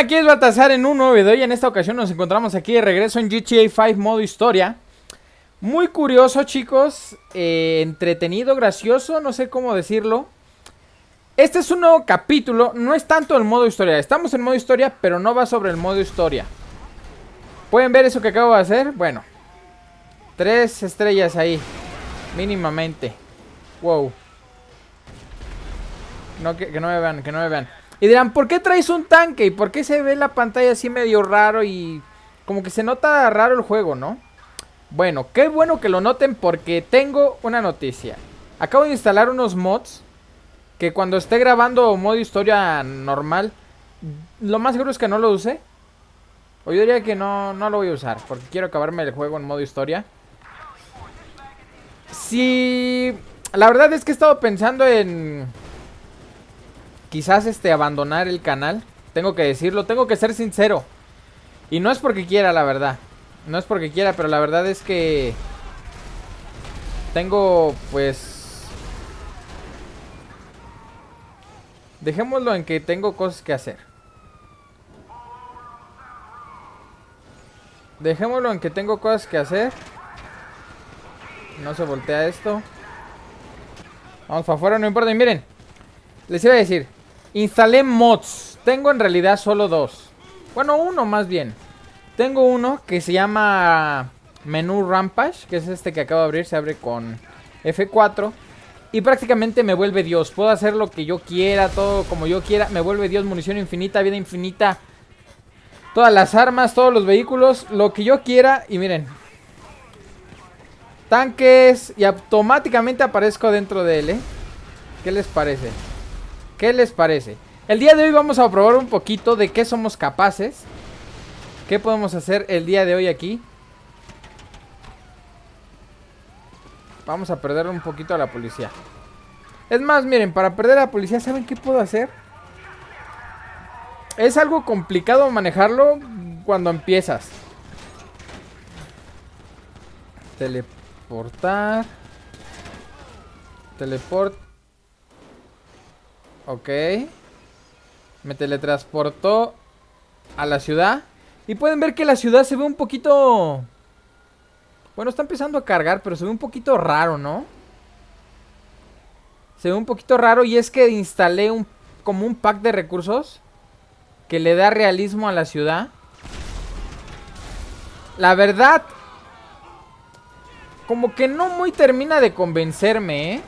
Aquí es Baltazar en un nuevo video y en esta ocasión nos encontramos aquí de regreso en GTA V modo historia. Muy curioso, chicos, entretenido, gracioso, no sé cómo decirlo. Este es un nuevo capítulo, no es tanto el modo historia. Estamos en modo historia, pero no va sobre el modo historia. ¿Pueden ver eso que acabo de hacer? Bueno, 3 estrellas ahí, mínimamente. Wow. No, que no me vean, que no me vean. Y dirán, ¿por qué traes un tanque? ¿Y por qué se ve la pantalla así medio raro? Y como que se nota raro el juego, ¿no? Bueno, qué bueno que lo noten porque tengo una noticia. Acabo de instalar unos mods que cuando esté grabando modo historia normal, lo más seguro es que no lo use. O yo diría que no lo voy a usar porque quiero acabarme el juego en modo historia. Sí, la verdad es que he estado pensando en... quizás abandonar el canal. Tengo que decirlo, tengo que ser sincero. Y no es porque quiera, la verdad. No es porque quiera, pero la verdad es que tengo, pues, dejémoslo en que tengo cosas que hacer. Dejémoslo en que tengo cosas que hacer. No se voltea esto. Vamos para afuera, no importa. Y miren, les iba a decir, instalé mods. Tengo en realidad solo 2. Bueno, uno más bien. Tengo uno que se llama Menú Rampage, que es este que acabo de abrir. Se abre con F4 y prácticamente me vuelve Dios. Puedo hacer lo que yo quiera, todo como yo quiera. Me vuelve Dios, munición infinita, vida infinita, todas las armas, todos los vehículos, lo que yo quiera. Y miren, tanques, y automáticamente aparezco dentro de él, ¿eh? ¿Qué les parece? ¿Qué les parece? El día de hoy vamos a probar un poquito de qué somos capaces. ¿Qué podemos hacer el día de hoy aquí? Vamos a perder un poquito a la policía. Es más, miren, para perder a la policía, ¿saben qué puedo hacer? Es algo complicado manejarlo cuando empiezas. Teleportar. Teleportar. Ok, me teletransportó a la ciudad. Y pueden ver que la ciudad se ve un poquito... bueno, está empezando a cargar, pero se ve un poquito raro, ¿no? Se ve un poquito raro, y es que instalé como un pack de recursos que le da realismo a la ciudad. La verdad, como que no muy termina de convencerme, ¿eh?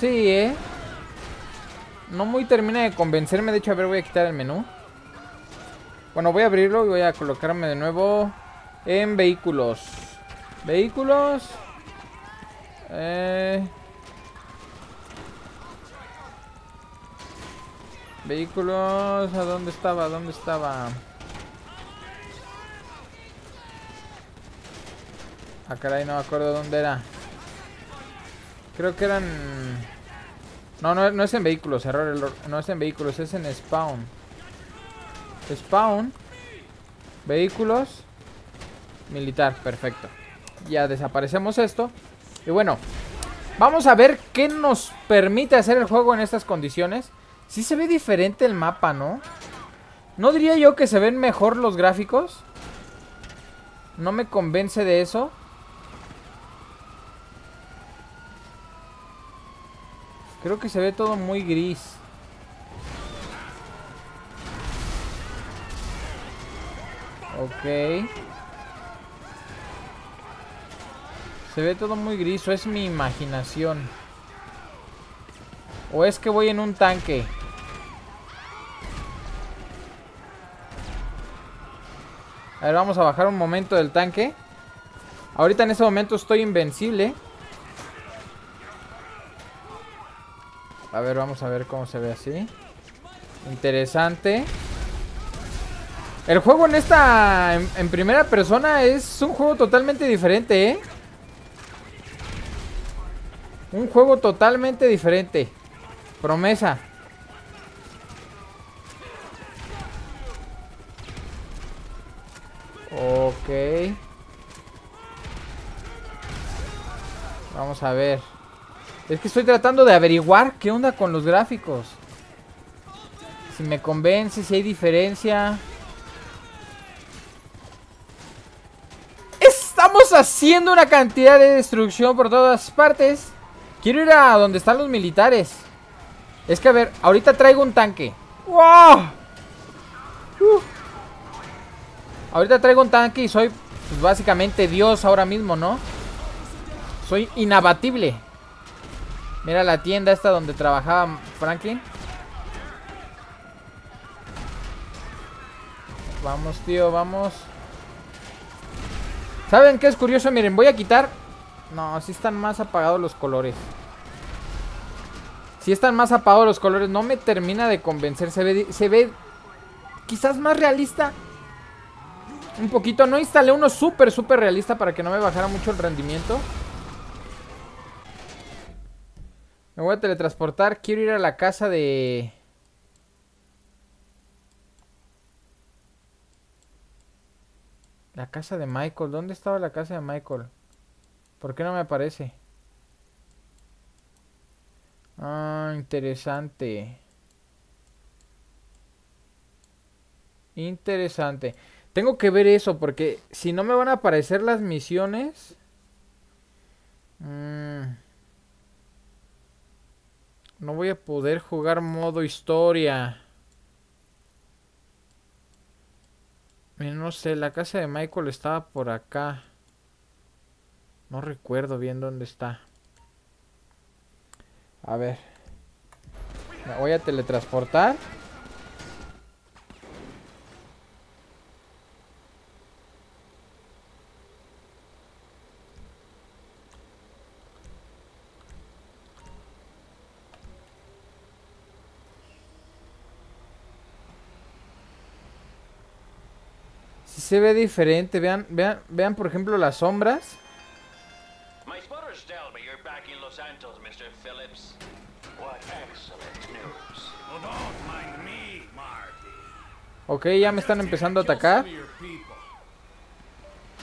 Sí, no muy termina de convencerme. De hecho, a ver, voy a quitar el menú. Bueno, voy a abrirlo y voy a colocarme de nuevo en vehículos. Vehículos. Vehículos. ¿A dónde estaba? ¿Dónde estaba? Ah, caray, no me acuerdo dónde era. Creo que eran... No es en vehículos, error. No es en vehículos, es en spawn. Spawn. Vehículos. Militar, perfecto. Ya desaparecemos esto. Y bueno, vamos a ver qué nos permite hacer el juego en estas condiciones. Sí se ve diferente el mapa, ¿no? ¿No diría yo que se ven mejor los gráficos? No me convence de eso. Creo que se ve todo muy gris. Ok. Se ve todo muy gris, o es mi imaginación. O es que voy en un tanque. A ver, vamos a bajar un momento del tanque. Ahorita en este momento estoy invencible. A ver, vamos a ver cómo se ve así. Interesante. El juego en esta... en primera persona es un juego totalmente diferente, ¿eh? Un juego totalmente diferente. Promesa. Ok. Vamos a ver. Es que estoy tratando de averiguar qué onda con los gráficos. Si me convence, si hay diferencia. Estamos haciendo una cantidad de destrucción por todas partes. Quiero ir a donde están los militares. Es que a ver, ahorita traigo un tanque. ¡Wow! Ahorita traigo un tanque y soy pues, básicamente Dios ahora mismo, ¿no? Soy inabatible. Mira la tienda esta donde trabajaba Franklin. Vamos, tío, vamos. ¿Saben qué es curioso? Miren, voy a quitar. No, sí están más apagados los colores. Sí están más apagados los colores. No me termina de convencer. Se ve quizás más realista. Un poquito. No instalé uno súper, súper realista para que no me bajara mucho el rendimiento. Me voy a teletransportar. Quiero ir a la casa de... La casa de Michael. ¿Dónde estaba la casa de Michael? ¿Por qué no me aparece? Ah, interesante. Interesante. Tengo que ver eso porque si no me van a aparecer las misiones. No voy a poder jugar modo historia. No sé, la casa de Michael estaba por acá. No recuerdo bien dónde está. A ver. Me voy a teletransportar. Se ve diferente, vean por ejemplo las sombras. Ok, ya me están empezando a atacar.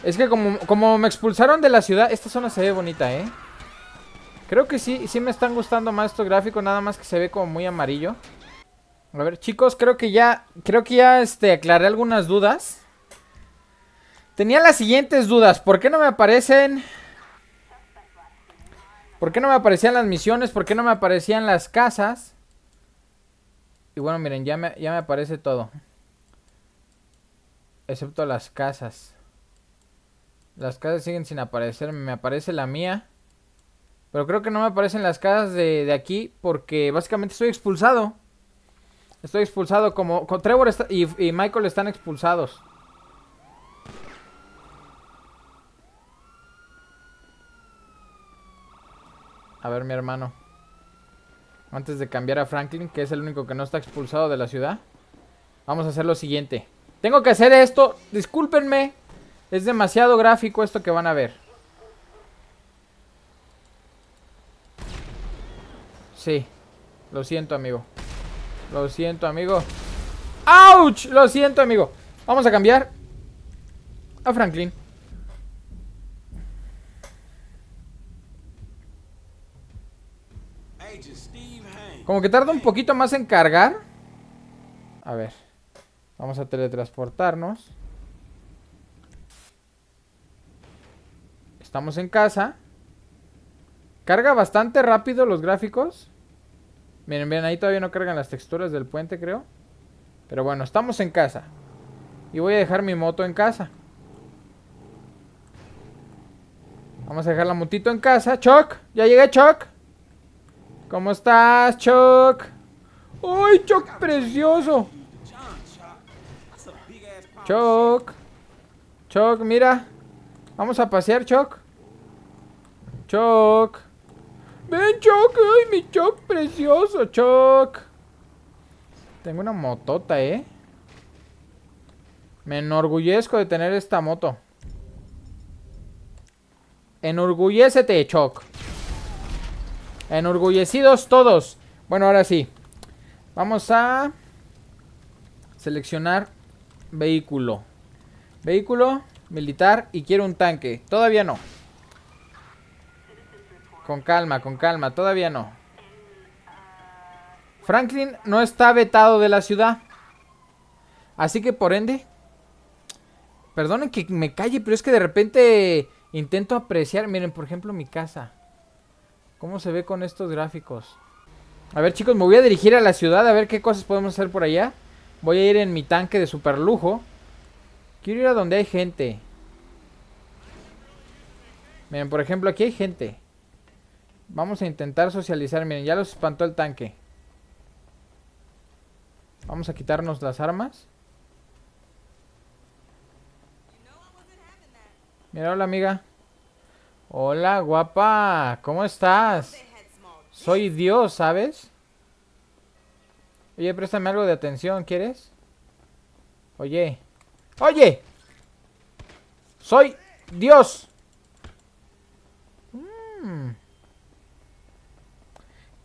Es que como me expulsaron de la ciudad, esta zona se ve bonita, ¿eh? Creo que sí me están gustando más estos gráficos, nada más que se ve como muy amarillo. A ver, chicos, creo que ya aclaré algunas dudas. Tenía las siguientes dudas. ¿Por qué no me aparecen? ¿Por qué no me aparecían las misiones? ¿Por qué no me aparecían las casas? Y bueno, miren, ya me aparece todo. Excepto las casas. Las casas siguen sin aparecer. Me aparece la mía. Pero creo que no me aparecen las casas de aquí. Porque básicamente estoy expulsado. Estoy expulsado como... Trevor y Michael están expulsados. A ver, mi hermano. Antes de cambiar a Franklin, que es el único que no está expulsado de la ciudad, vamos a hacer lo siguiente. Tengo que hacer esto. Discúlpenme. Es demasiado gráfico esto que van a ver. Sí. Lo siento, amigo. Lo siento, amigo. ¡Auch! Lo siento, amigo. Vamos a cambiar a Franklin. Como que tarda un poquito más en cargar. A ver. Vamos a teletransportarnos. Estamos en casa. Carga bastante rápido los gráficos. Miren, vean, ahí todavía no cargan las texturas del puente, creo. Pero bueno, estamos en casa. Y voy a dejar mi moto en casa. Vamos a dejar la motito en casa. Choc, ya llegué, Choc. ¿Cómo estás, Choc? ¡Ay, Choc precioso! Choc. Choc, mira. Vamos a pasear, Choc. Choc. Ven, Choc. ¡Ay, mi Choc precioso, Choc! Tengo una motota, ¿eh? Me enorgullezco de tener esta moto. Enorgullécete, Choc. Enorgullecidos todos. Bueno, ahora sí. Vamos a seleccionar vehículo. Vehículo, militar y quiero un tanque. Todavía no. Con calma, todavía no. Franklin no está vetado de la ciudad. Así que por ende... Perdonen que me calle, pero es que de repente intento apreciar... Miren, por ejemplo, mi casa. ¿Cómo se ve con estos gráficos? A ver, chicos, me voy a dirigir a la ciudad a ver qué cosas podemos hacer por allá. Voy a ir en mi tanque de super lujo. Quiero ir a donde hay gente. Miren, por ejemplo, aquí hay gente. Vamos a intentar socializar. Miren, ya los espantó el tanque. Vamos a quitarnos las armas. Mira, hola amiga. Hola guapa, ¿cómo estás? Soy Dios, ¿sabes? Oye, préstame algo de atención, ¿quieres? Oye. ¡Oye! ¡Soy Dios!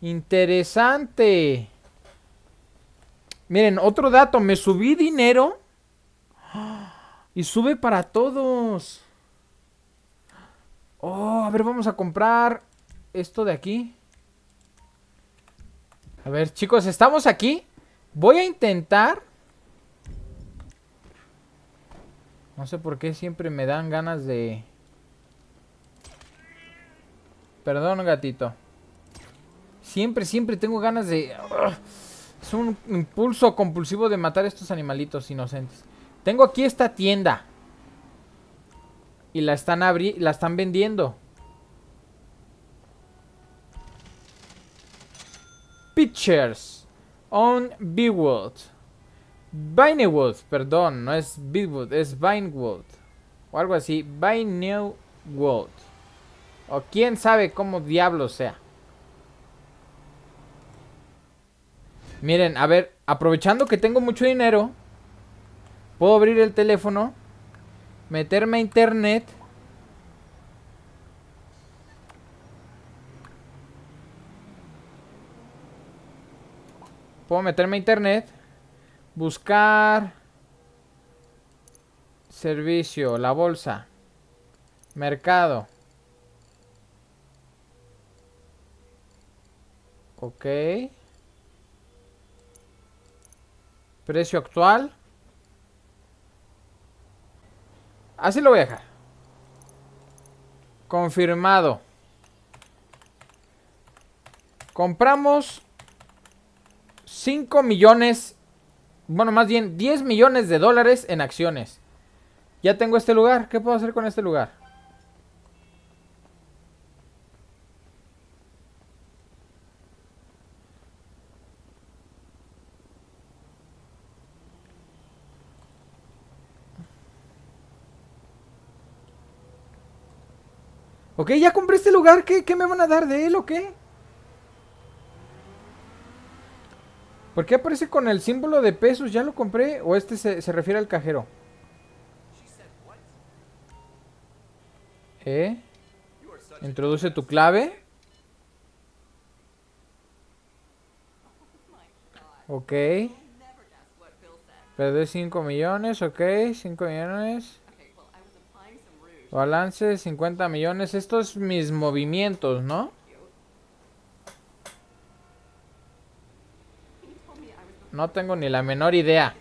Interesante. Miren, otro dato. Me subí dinero. Y sube para todos. Oh, a ver, vamos a comprar esto de aquí. A ver, chicos, estamos aquí. Voy a intentar. No sé por qué siempre me dan ganas de... Perdón, gatito. Siempre tengo ganas de... Es un impulso compulsivo de matar a estos animalitos inocentes. Tengo aquí esta tienda. Y la están vendiendo. Pictures on Vinewood. Vinewood, perdón, no es Vinewood, es Vinewood. O algo así, Vinewood. O quién sabe cómo diablo sea. Miren, a ver, aprovechando que tengo mucho dinero, puedo abrir el teléfono, meterme a internet. Puedo meterme a internet. Buscar. Servicio, la bolsa. Mercado. Ok. Precio actual. Así lo voy a dejar. Confirmado. Compramos 5 millones. Bueno, más bien 10 millones de dólares en acciones. Ya tengo este lugar. ¿Qué puedo hacer con este lugar? Ok, ya compré este lugar. ¿Qué me van a dar de él o qué? ¿Por qué aparece con el símbolo de pesos? ¿Ya lo compré? ¿O este se refiere al cajero? Introduce tu clave. Ok. Perdí 5 millones, ok. 5 millones. Balance 50 millones. Estos mis movimientos, ¿no? No tengo ni la menor idea.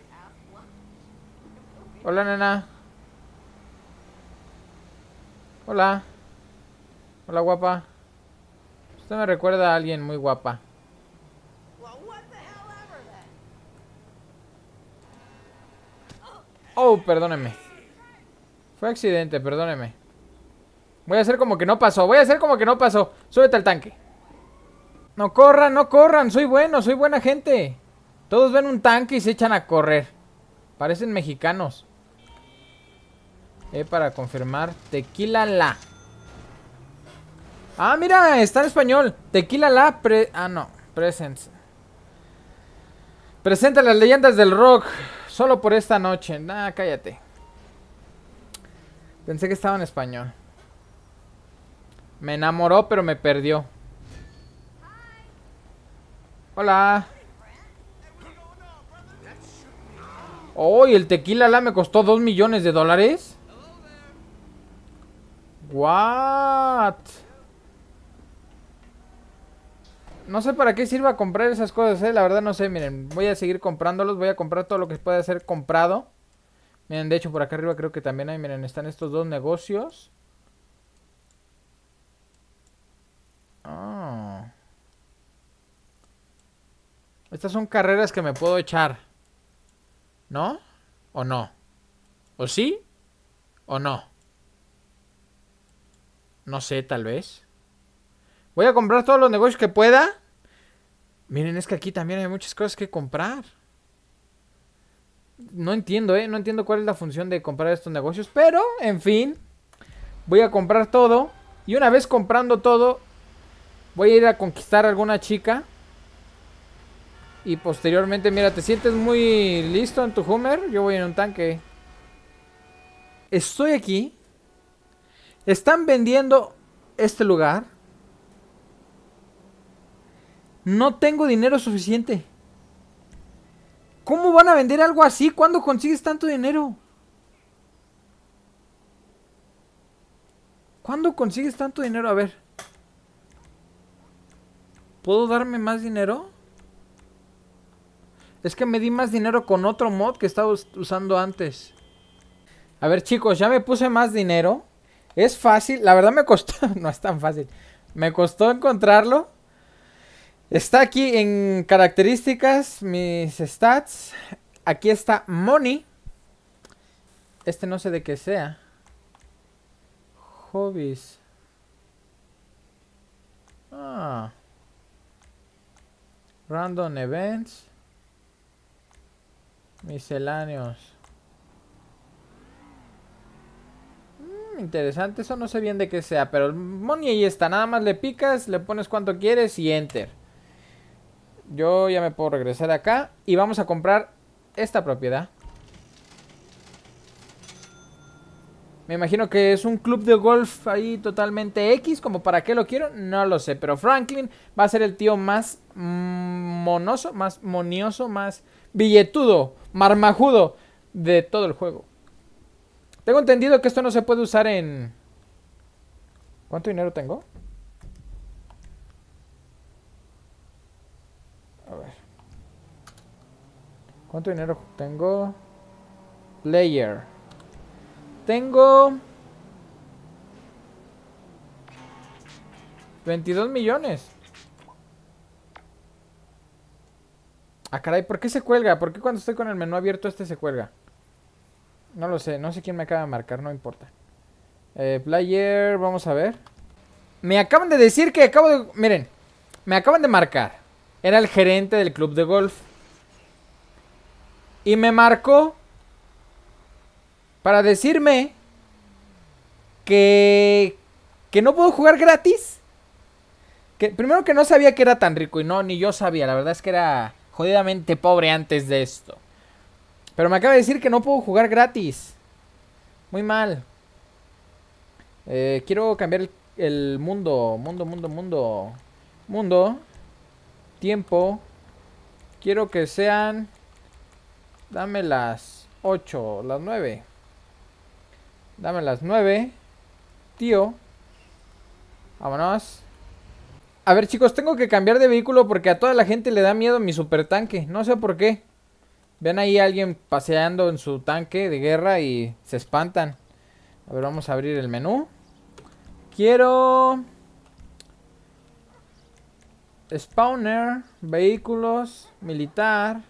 Hola, nena. Hola. Hola, guapa. Usted me recuerda a alguien muy guapa. Oh, perdóneme. Fue accidente, perdóneme. Voy a hacer como que no pasó. Voy a hacer como que no pasó. Súbete al tanque. No corran, no corran. Soy bueno, soy buena gente. Todos ven un tanque y se echan a correr. Parecen mexicanos. Para confirmar. Tequila la. Ah, mira, está en español. Tequila la. Presence. Presenta las leyendas del rock. Solo por esta noche. Nah, cállate. Pensé que estaba en español. Me enamoró, pero me perdió. Hola. Oh, y el tequila la me costó 2 millones de dólares. What? No sé para qué sirva comprar esas cosas, la verdad no sé, miren, voy a seguir comprándolos, voy a comprar todo lo que pueda ser comprado. Miren, de hecho por acá arriba creo que también hay, miren, están estos dos negocios. Oh. Estas son carreras que me puedo echar, ¿no? ¿O no? ¿O sí? ¿O no? No sé, tal vez. Voy a comprar todos los negocios que pueda. Miren, es que aquí también hay muchas cosas que comprar. No entiendo, no entiendo cuál es la función de comprar estos negocios. Pero, en fin, voy a comprar todo. Y una vez comprando todo, voy a ir a conquistar a alguna chica. Y posteriormente, mira, ¿te sientes muy listo en tu Hummer? Yo voy en un tanque. Estoy aquí. Están vendiendo este lugar. No tengo dinero suficiente. ¿Cómo van a vender algo así? ¿Cuándo consigues tanto dinero? ¿Cuándo consigues tanto dinero? A ver. ¿Puedo darme más dinero? Es que me di más dinero con otro mod que estaba usando antes. A ver, chicos, ya me puse más dinero. Es fácil, la verdad me costó. No es tan fácil. Me costó encontrarlo. Está aquí en características, mis stats. Aquí está money. Este no sé de qué sea. Hobbies. Ah. Random events. Misceláneos. Interesante, eso no sé bien de qué sea. Pero el money ahí está, nada más le picas, le pones cuanto quieres y enter. Yo ya me puedo regresar acá. Y vamos a comprar esta propiedad. Me imagino que es un club de golf ahí totalmente X. Como para qué lo quiero, no lo sé. Pero Franklin va a ser el tío más monoso, más monioso, más billetudo, marmajudo de todo el juego. Tengo entendido que esto no se puede usar en... ¿Cuánto dinero tengo? A ver. ¿Cuánto dinero tengo? Player. Tengo... 22 millones. Ah, caray, ¿por qué se cuelga? ¿Por qué cuando estoy con el menú abierto este se cuelga? No lo sé, no sé quién me acaba de marcar, no importa. Player, vamos a ver. Me acaban de decir que acabo de... Miren, me acaban de marcar. Era el gerente del club de golf. Y me marcó para decirme que no puedo jugar gratis. Que primero que no sabía que era tan rico. Y no, ni yo sabía, la verdad es que era jodidamente pobre antes de esto. Pero me acaba de decir que no puedo jugar gratis. Muy mal. Quiero cambiar el mundo. Mundo. Tiempo. Quiero que sean... Dame las 8. Las 9. Dame las 9. Tío. Vámonos. A ver, chicos, tengo que cambiar de vehículo porque a toda la gente le da miedo mi supertanque. No sé por qué. Ven ahí a alguien paseando en su tanque de guerra y se espantan. A ver, vamos a abrir el menú. Quiero... Spawner, vehículos, militar.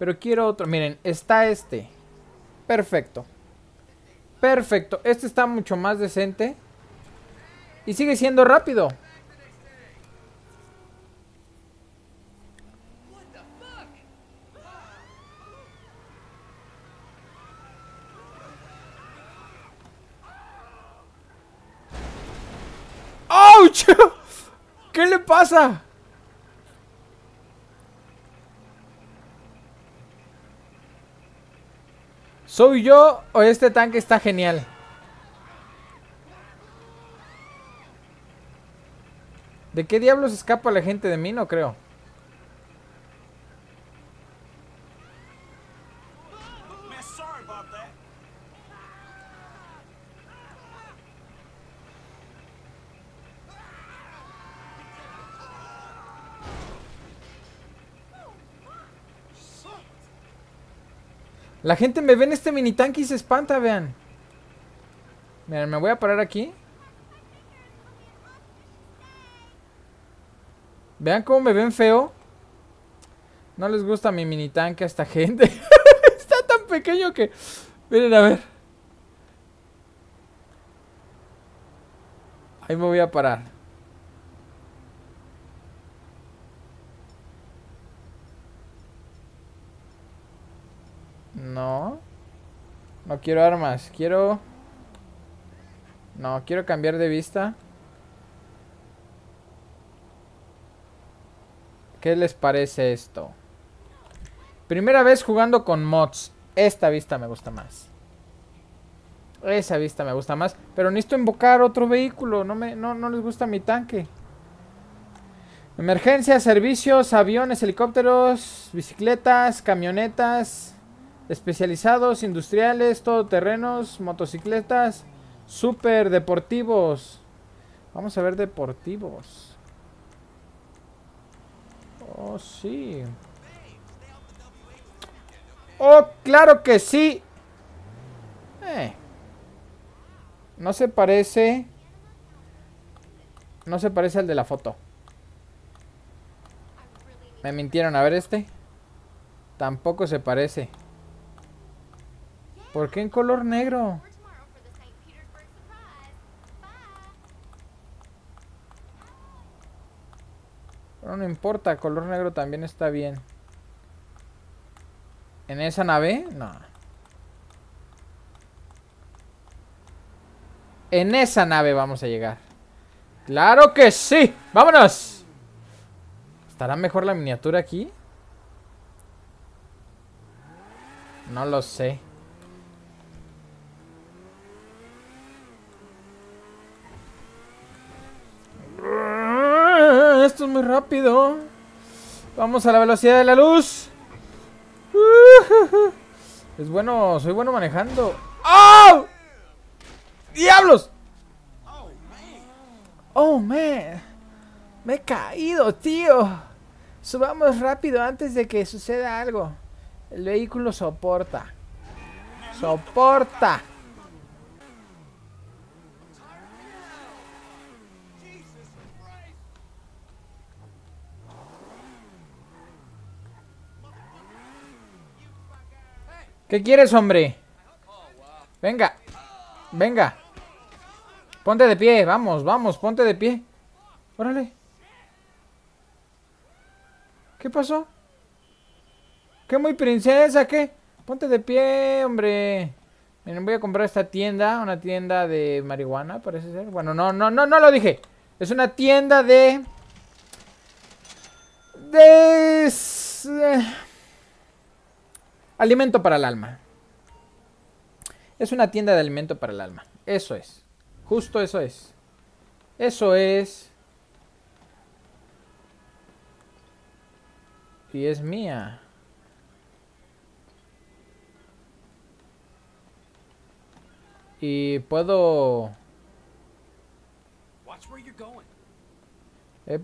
Pero quiero otro. Miren, está este. Perfecto. Perfecto. Este está mucho más decente. Y sigue siendo rápido. ¿Qué le pasa? ¿Soy yo o este tanque está genial? ¿De qué diablos escapa la gente de mí? No creo. La gente me ve en este mini tanque y se espanta, vean. Miren, me voy a parar aquí. Vean cómo me ven feo. No les gusta mi mini tanque a esta gente. Está tan pequeño que... Miren, a ver. Ahí me voy a parar. No. No quiero armas. Quiero... No, quiero cambiar de vista. ¿Qué les parece esto? Primera vez jugando con mods. Esta vista me gusta más. Esa vista me gusta más. Pero necesito invocar otro vehículo. No les gusta mi tanque. Emergencias, servicios, aviones, helicópteros, bicicletas, camionetas, especializados, industriales, todoterrenos, motocicletas, super deportivos. Vamos a ver deportivos. Oh, sí. Oh, claro que sí. No se parece. No se parece al de la foto. Me mintieron. A ver este. Tampoco se parece. ¿Por qué en color negro? Pero no importa, color negro también está bien. ¿En esa nave? No. En esa nave vamos a llegar. ¡Claro que sí! ¡Vámonos! ¿Estará mejor la miniatura aquí? No lo sé. Esto es muy rápido. Vamos a la velocidad de la luz. Es bueno, soy bueno manejando. ¡Oh! ¡Diablos! Oh, man. Me he caído, tío. Subamos rápido antes de que suceda algo. El vehículo soporta. ¡Soporta! ¿Qué quieres, hombre? Venga, venga. Ponte de pie, vamos, vamos, ponte de pie. Órale. ¿Qué pasó? ¿Qué muy princesa? ¿Qué? Ponte de pie, hombre. Miren, voy a comprar esta tienda. Una tienda de marihuana, parece ser. Bueno, no lo dije. Es una tienda de... alimento para el alma. Es una tienda de alimento para el alma. Eso es. Justo eso es. Eso es. Y es mía. Y puedo...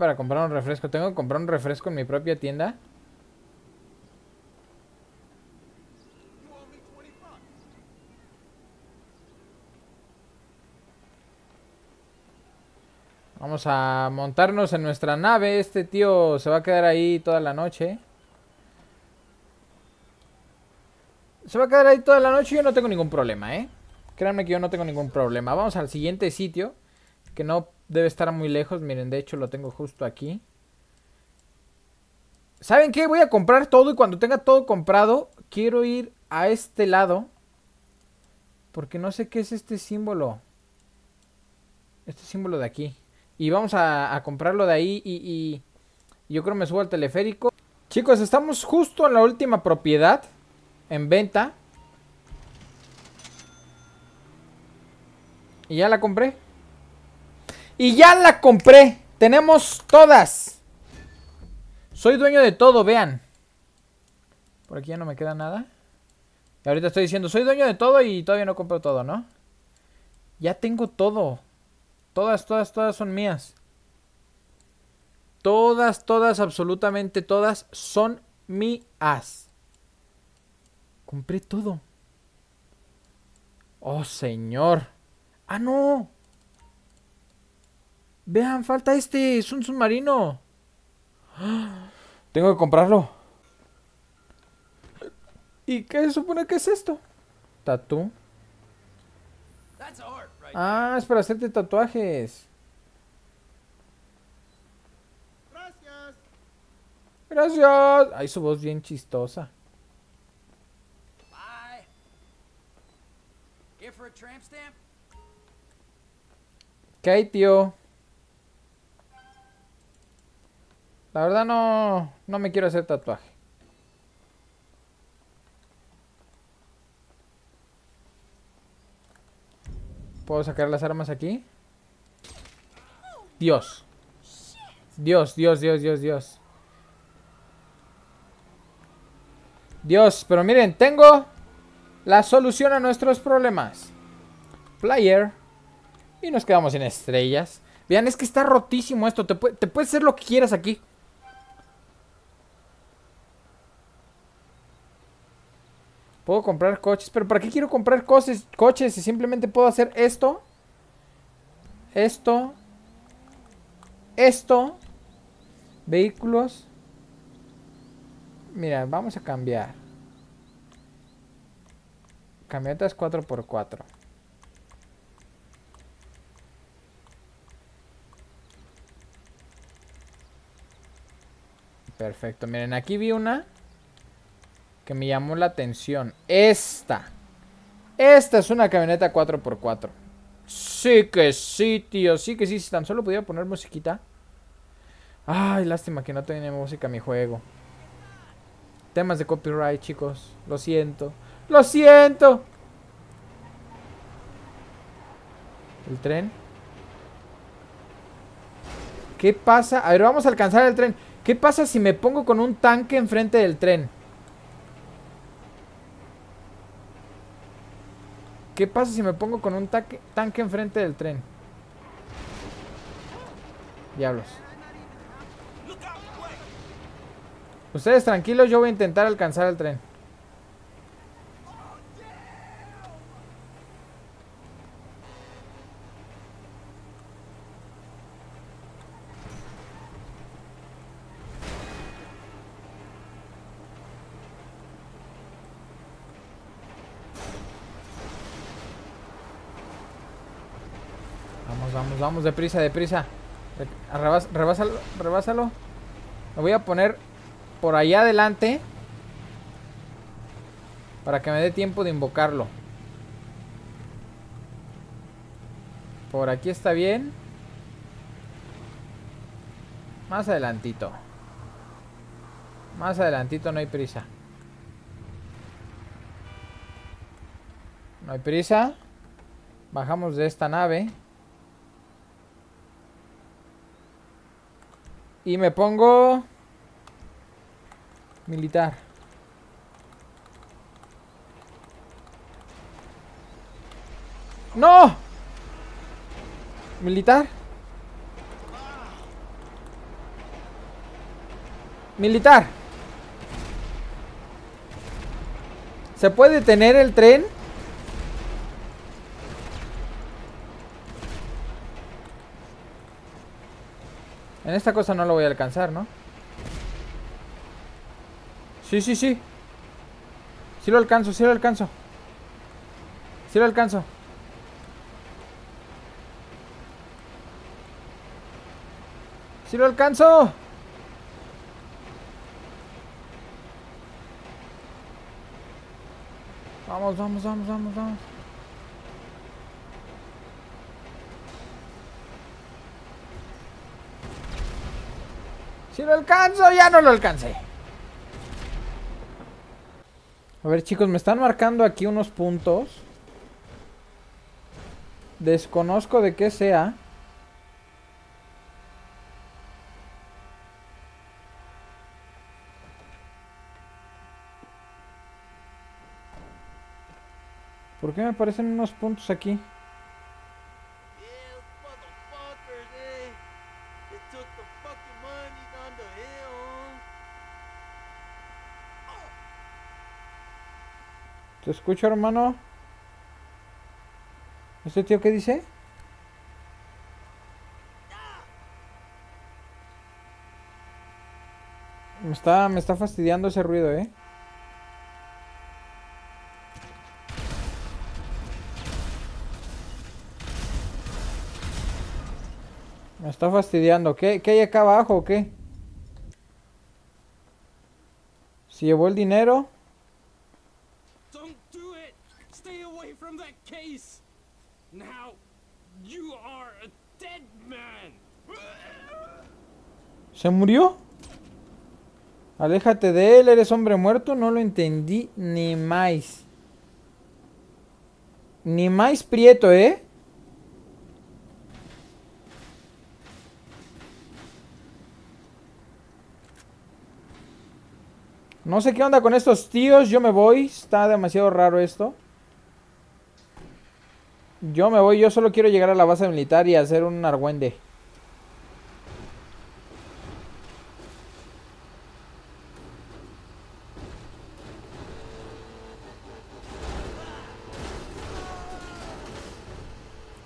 para comprar un refresco. ¿Tengo que comprar un refresco en mi propia tienda? Vamos a montarnos en nuestra nave. Este tío se va a quedar ahí toda la noche. Se va a quedar ahí toda la noche y yo no tengo ningún problema, ¿eh? Créanme que yo no tengo ningún problema. Vamos al siguiente sitio, que no debe estar muy lejos. Miren, de hecho lo tengo justo aquí. ¿Saben qué? Voy a comprar todo y cuando tenga todo comprado, quiero ir a este lado. Porque no sé qué es este símbolo. Este símbolo de aquí. Y vamos a comprarlo de ahí y yo creo me subo al teleférico. Chicos, estamos justo en la última propiedad en venta. Y ya la compré. ¡Y ya la compré! ¡Tenemos todas! Soy dueño de todo, vean. Por aquí ya no me queda nada. Y ahorita estoy diciendo, soy dueño de todo y todavía no compro todo, ¿no? Ya tengo todo. Todas son mías. Todas, absolutamente todas son mías. Compré todo. ¡Oh, señor! ¡Ah, no! Vean, falta este. Es un submarino. Tengo que comprarlo. ¿Y qué se supone que es esto? Tatú. Ah, es para hacerte tatuajes. Gracias. Gracias. Ay, su voz bien chistosa. ¿Qué hay, tío? La verdad no me quiero hacer tatuaje. ¿Puedo sacar las armas aquí? Dios. Dios. Dios, pero miren, tengo la solución a nuestros problemas. Player. Y nos quedamos en estrellas. Vean, es que está rotísimo esto. Te puedes hacer lo que quieras aquí. Puedo comprar coches. ¿Pero para qué quiero comprar coches? Si simplemente puedo hacer esto. Esto. Esto. Vehículos. Mira, vamos a cambiar. Camionetas 4x4. Perfecto. Miren, aquí vi una que me llamó la atención. Esta. Esta es una camioneta 4x4. Sí que sí, tío. Sí que sí. Si tan solo pudiera poner musiquita. Ay, lástima que no tiene música mi juego. Temas de copyright, chicos. Lo siento. ¡Lo siento! ¿El tren? ¿Qué pasa? A ver, vamos a alcanzar el tren. ¿Qué pasa si me pongo con un tanque enfrente del tren? ¿Qué pasa si me pongo con un tanque enfrente del tren? Diablos. Ustedes tranquilos, yo voy a intentar alcanzar el tren. Vamos, deprisa. Rebásalo. Lo voy a poner por allá adelante. Para que me dé tiempo de invocarlo. Por aquí está bien. Más adelantito. Más adelantito, no hay prisa. No hay prisa. Bajamos de esta nave. Y me pongo militar. ¡No! ¿Militar? ¡Militar! ¿Se puede detener el tren? En esta cosa no lo voy a alcanzar, ¿no? Sí. Sí lo alcanzo. ¡Sí lo alcanzo! Vamos. Si lo alcanzo, ya no lo alcancé. A ver, chicos, me están marcando aquí unos puntos. Desconozco de qué sea. ¿Por qué me aparecen unos puntos aquí? ¿Te escucho, hermano? ¿Este tío qué dice? Me está fastidiando ese ruido, ¿eh? Me está fastidiando. ¿Qué hay acá abajo o qué? ¿Se llevó el dinero? ¿Se murió? Aléjate de él, eres hombre muerto. No lo entendí ni más. Ni más prieto, ¿eh? No sé qué onda con estos tíos. Yo me voy. Está demasiado raro esto. Yo me voy. Yo solo quiero llegar a la base militar y hacer un argüende.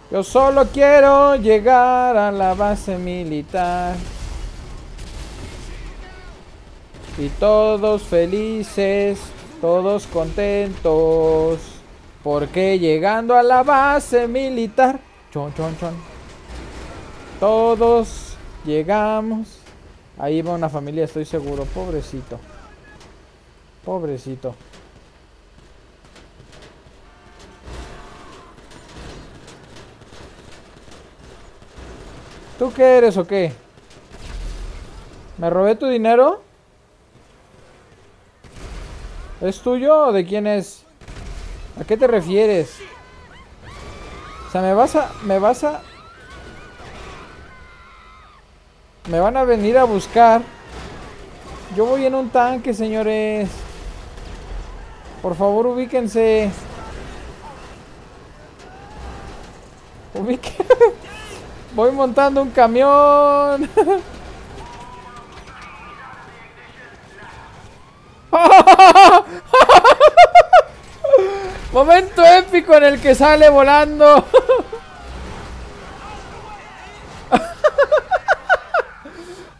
Yo solo quiero llegar a la base militar. Y todos felices, todos contentos, porque llegando a la base militar, chon, chon, chon, todos llegamos. Ahí va una familia, estoy seguro, pobrecito. Pobrecito. ¿Tú qué eres o qué? ¿Me robé tu dinero? ¿Es tuyo o de quién es? ¿A qué te refieres? O sea, me van a venir a buscar. Yo voy en un tanque, señores. Por favor, ubíquense. Ubíquense. Voy montando un camión. Momento épico en el que sale volando.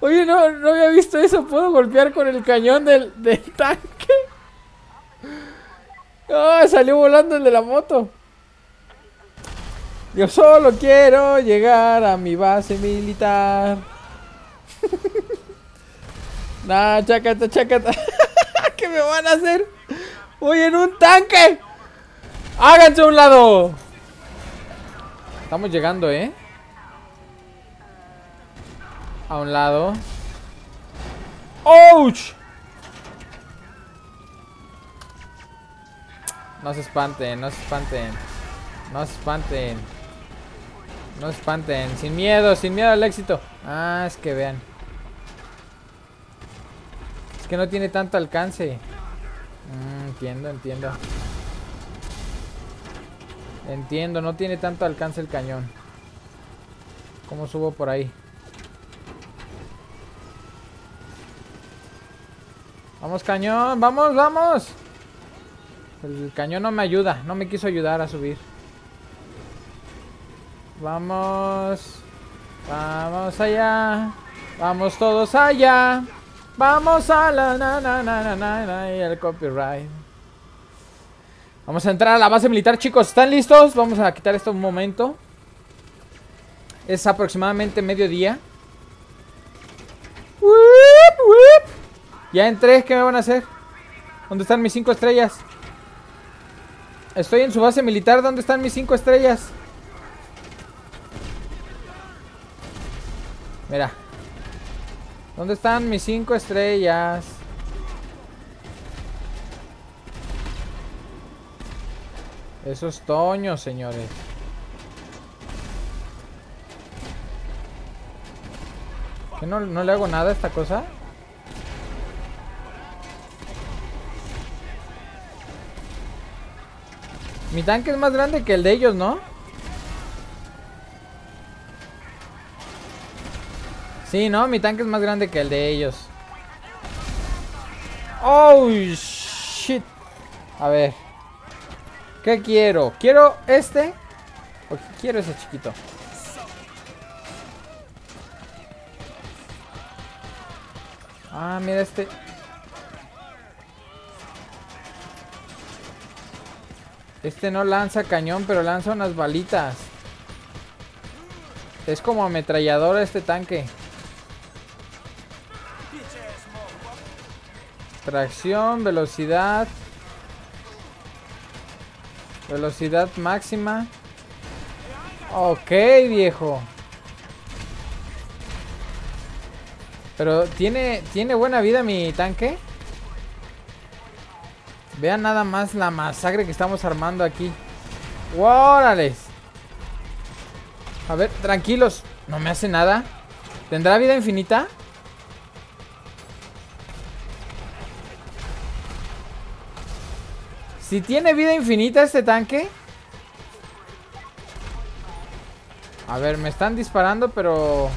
Oye, no había visto eso. ¿Puedo golpear con el cañón del tanque? Ah, salió volando el de la moto. Yo solo quiero llegar a mi base militar. Nah, chácata, chácata. ¿Qué me van a hacer? Voy en un tanque. ¡Háganse a un lado! Estamos llegando, ¿eh? A un lado. ¡Ouch! No se espanten, no se espanten. No se espanten. No se espanten. Sin miedo al éxito. Ah, es que vean. Es que no tiene tanto alcance. Entiendo, entiendo. Entiendo, no tiene tanto alcance el cañón. ¿Cómo subo por ahí? Vamos, cañón, vamos, vamos. El cañón no me ayuda, no me quiso ayudar a subir. Vamos. Vamos allá. Vamos todos allá. Vamos a la na na na na na na y el copyright. Vamos a entrar a la base militar, chicos. ¿Están listos? Vamos a quitar esto un momento. Es aproximadamente mediodía. Ya entré. ¿Qué me van a hacer? ¿Dónde están mis 5 estrellas? Estoy en su base militar. ¿Dónde están mis 5 estrellas? Mira. ¿Dónde están mis 5 estrellas? Esos toños, señores. ¿Qué no le hago nada a esta cosa? Mi tanque es más grande que el de ellos, ¿no? Sí, ¿no? Mi tanque es más grande que el de ellos. ¡Oh, shit! A ver. ¿Qué quiero? ¿Quiero este? ¿O quiero ese chiquito? Ah, mira este. Este no lanza cañón, pero lanza unas balitas. Es como ametralladora este tanque. Tracción, velocidad. Velocidad máxima. Ok, viejo. Pero tiene buena vida mi tanque. Vean nada más la masacre que estamos armando aquí. ¡Órales! A ver, tranquilos. No me hace nada. ¿Tendrá vida infinita? Si tiene vida infinita este tanque. A ver, me están disparando, pero...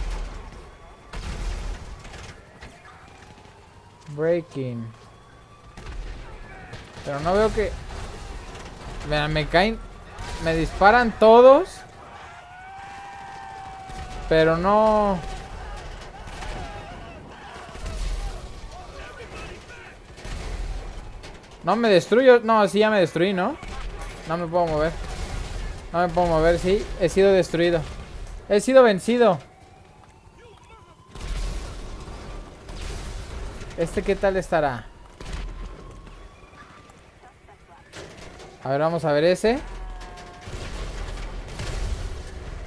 Breaking. Pero no veo que... Vean, me caen... Me disparan todos. Pero no... No me destruyo. No, sí, ya me destruí, ¿no? No me puedo mover. No me puedo mover, sí. He sido destruido. He sido vencido. ¿Este qué tal estará? A ver, vamos a ver ese.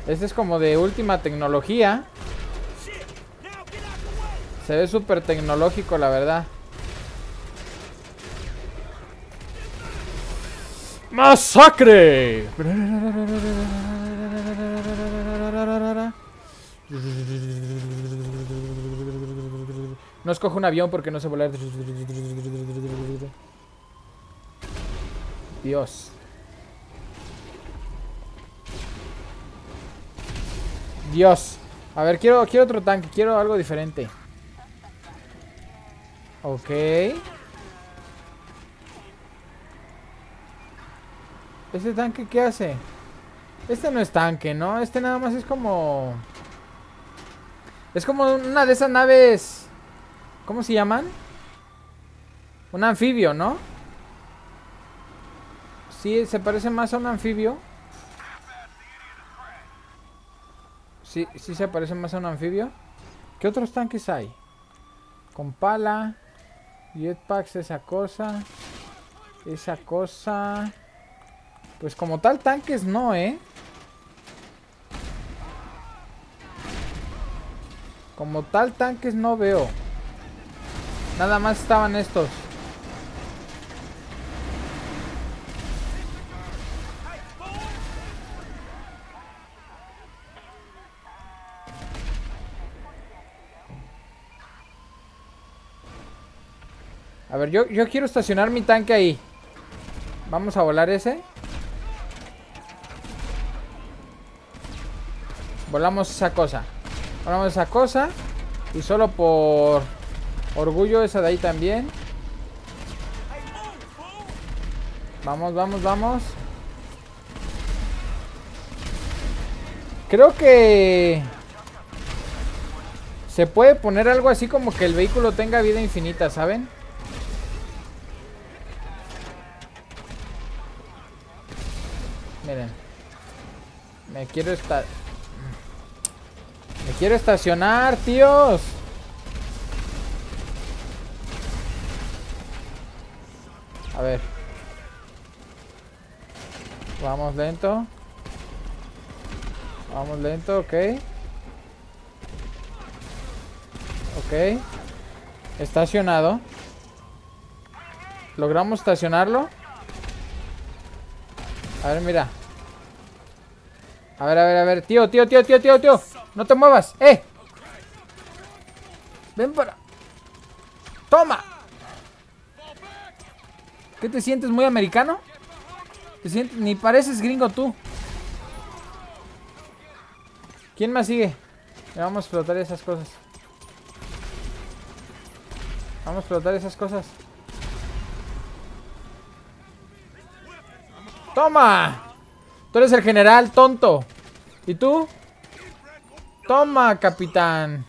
Este es como de última tecnología. Se ve súper tecnológico, la verdad. ¡Masacre! No escojo un avión porque no sé volar. Dios. Dios. A ver, quiero otro tanque. Quiero algo diferente. Ok. ¿Este tanque qué hace? Este no es tanque, ¿no? Este nada más es como... Es como una de esas naves... ¿Cómo se llaman? Un anfibio, ¿no? Sí, se parece más a un anfibio. Sí, sí se parece más a un anfibio. ¿Qué otros tanques hay? Con pala. Jetpacks, esa cosa. Esa cosa. Pues como tal tanques no, ¿eh? Como tal tanques no veo. Nada más estaban estos. A ver, yo quiero estacionar mi tanque ahí. Vamos a volar ese. Volamos esa cosa. Volamos esa cosa. Y solo por... orgullo esa de ahí también. Vamos, vamos, vamos. Creo que... se puede poner algo así como que el vehículo tenga vida infinita, ¿saben? Miren. Me quiero estacionar, tíos. A ver. Vamos lento. Vamos lento, ok. Ok. Estacionado. ¿Logramos estacionarlo? A ver, mira. A ver, a ver, a ver. Tío. No te muevas. ¡Eh! Ven para... ¡Toma! ¿Qué te sientes? ¿Muy americano? ¿Te sientes? Ni pareces gringo tú. ¿Quién más sigue? Vamos a explotar esas cosas. Vamos a explotar esas cosas. ¡Toma! Tú eres el general, tonto. ¿Y tú? Toma, capitán.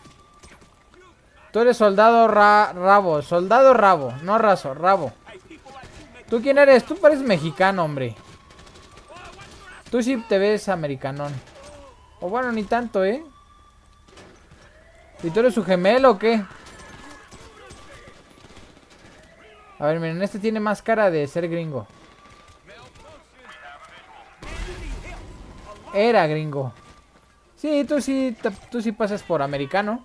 Tú eres soldado rabo. Soldado rabo. No raso, rabo. ¿Tú quién eres? Tú pareces mexicano, hombre. Tú sí te ves americanón. O bueno, ni tanto, ¿eh? ¿Y tú eres su gemelo o qué? A ver, miren, este tiene más cara de ser gringo. Era gringo. Sí, tú sí pasas por americano.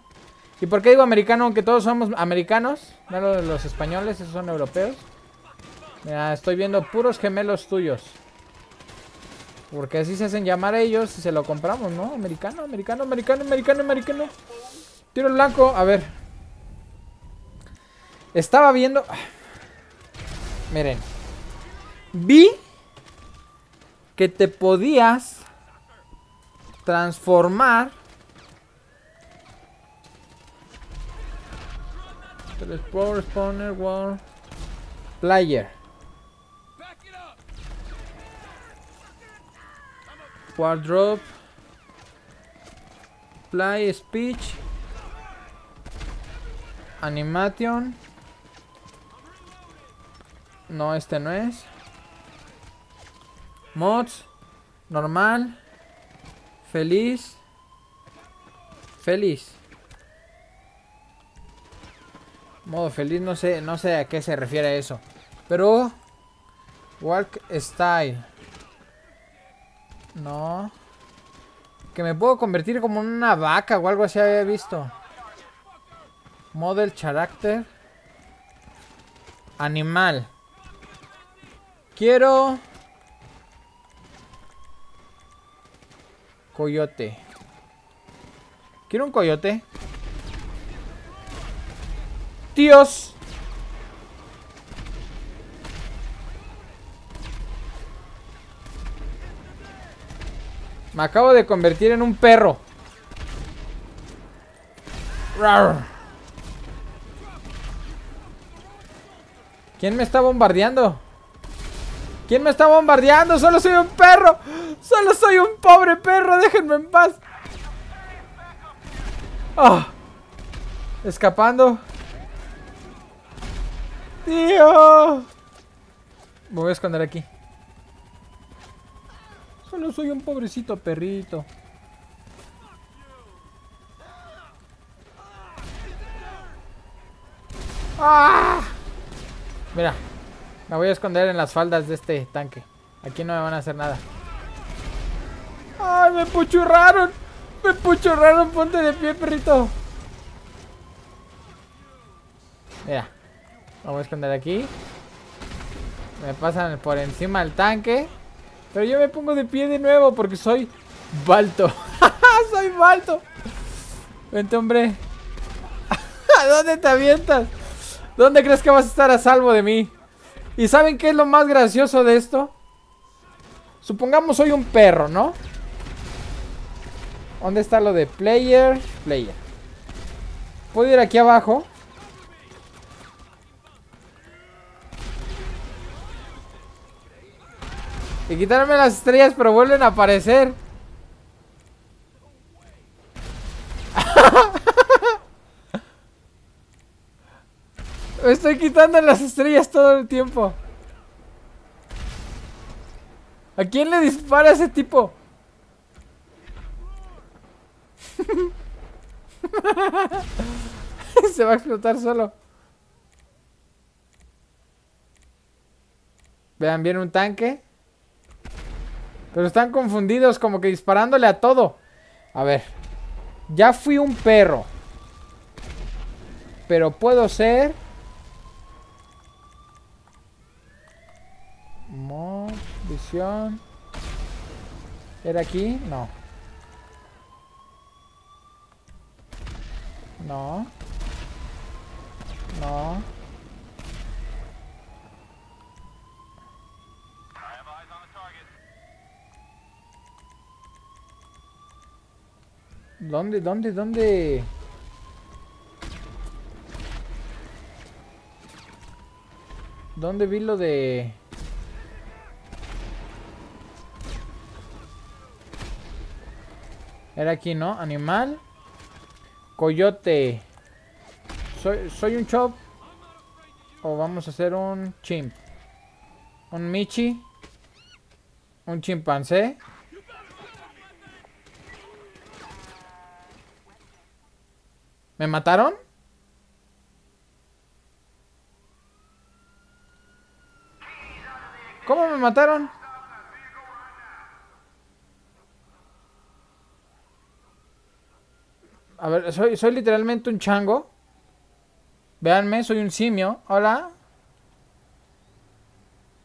¿Y por qué digo americano? Aunque todos somos americanos. No los españoles, esos son europeos. Mira, estoy viendo puros gemelos tuyos. Porque así se hacen llamar a ellos y se lo compramos, ¿no? Americano, americano, americano, americano, americano. Tiro el blanco, a ver. Estaba viendo... Miren. Vi que te podías transformar. Explorer, spawner, world, player. Wardrobe. Play, speech. Animation. No, este no es. Mods. Normal. Feliz. Feliz. Modo feliz, no sé a qué se refiere eso. Pero... Walk style. No. Que me puedo convertir como en una vaca o algo así había visto. Model character. Animal. Quiero... Coyote. Quiero un coyote. Dios. Me acabo de convertir en un perro. Rar. ¿Quién me está bombardeando? ¿Quién me está bombardeando? ¡Solo soy un perro! ¡Solo soy un pobre perro! ¡Déjenme en paz! Oh. Escapando. ¡Tío! Me voy a esconder aquí. Solo soy un pobrecito perrito. ¡Ah! Mira, me voy a esconder en las faldas de este tanque. Aquí no me van a hacer nada. ¡Ay, me puchurraron! ¡Me puchurraron! ¡Ponte de pie, perrito! Mira. Vamos a esconder aquí. Me pasan por encima el tanque. Pero yo me pongo de pie de nuevo porque soy Balto. ¡Soy Balto! Vente, hombre. ¿A dónde te avientas? ¿Dónde crees que vas a estar a salvo de mí? ¿Y saben qué es lo más gracioso de esto? Supongamos soy un perro, ¿no? ¿Dónde está lo de player? Player. Puedo ir aquí abajo. Y quitarme las estrellas, pero vuelven a aparecer. Me estoy quitando las estrellas todo el tiempo. ¿A quién le dispara ese tipo? Se va a explotar solo. Vean, viene un tanque. Pero están confundidos, como que disparándole a todo. A ver. Ya fui un perro. Pero puedo ser... Mod, visión. ¿Era aquí? No. No. No. ¿Dónde? ¿Dónde vi lo de...? Era aquí, ¿no? Animal. Coyote. Soy un chop. O vamos a hacer un chimp. Un michi. Un chimpancé. ¿Me mataron? ¿Cómo me mataron? A ver, soy literalmente un chango. Véanme, soy un simio. Hola.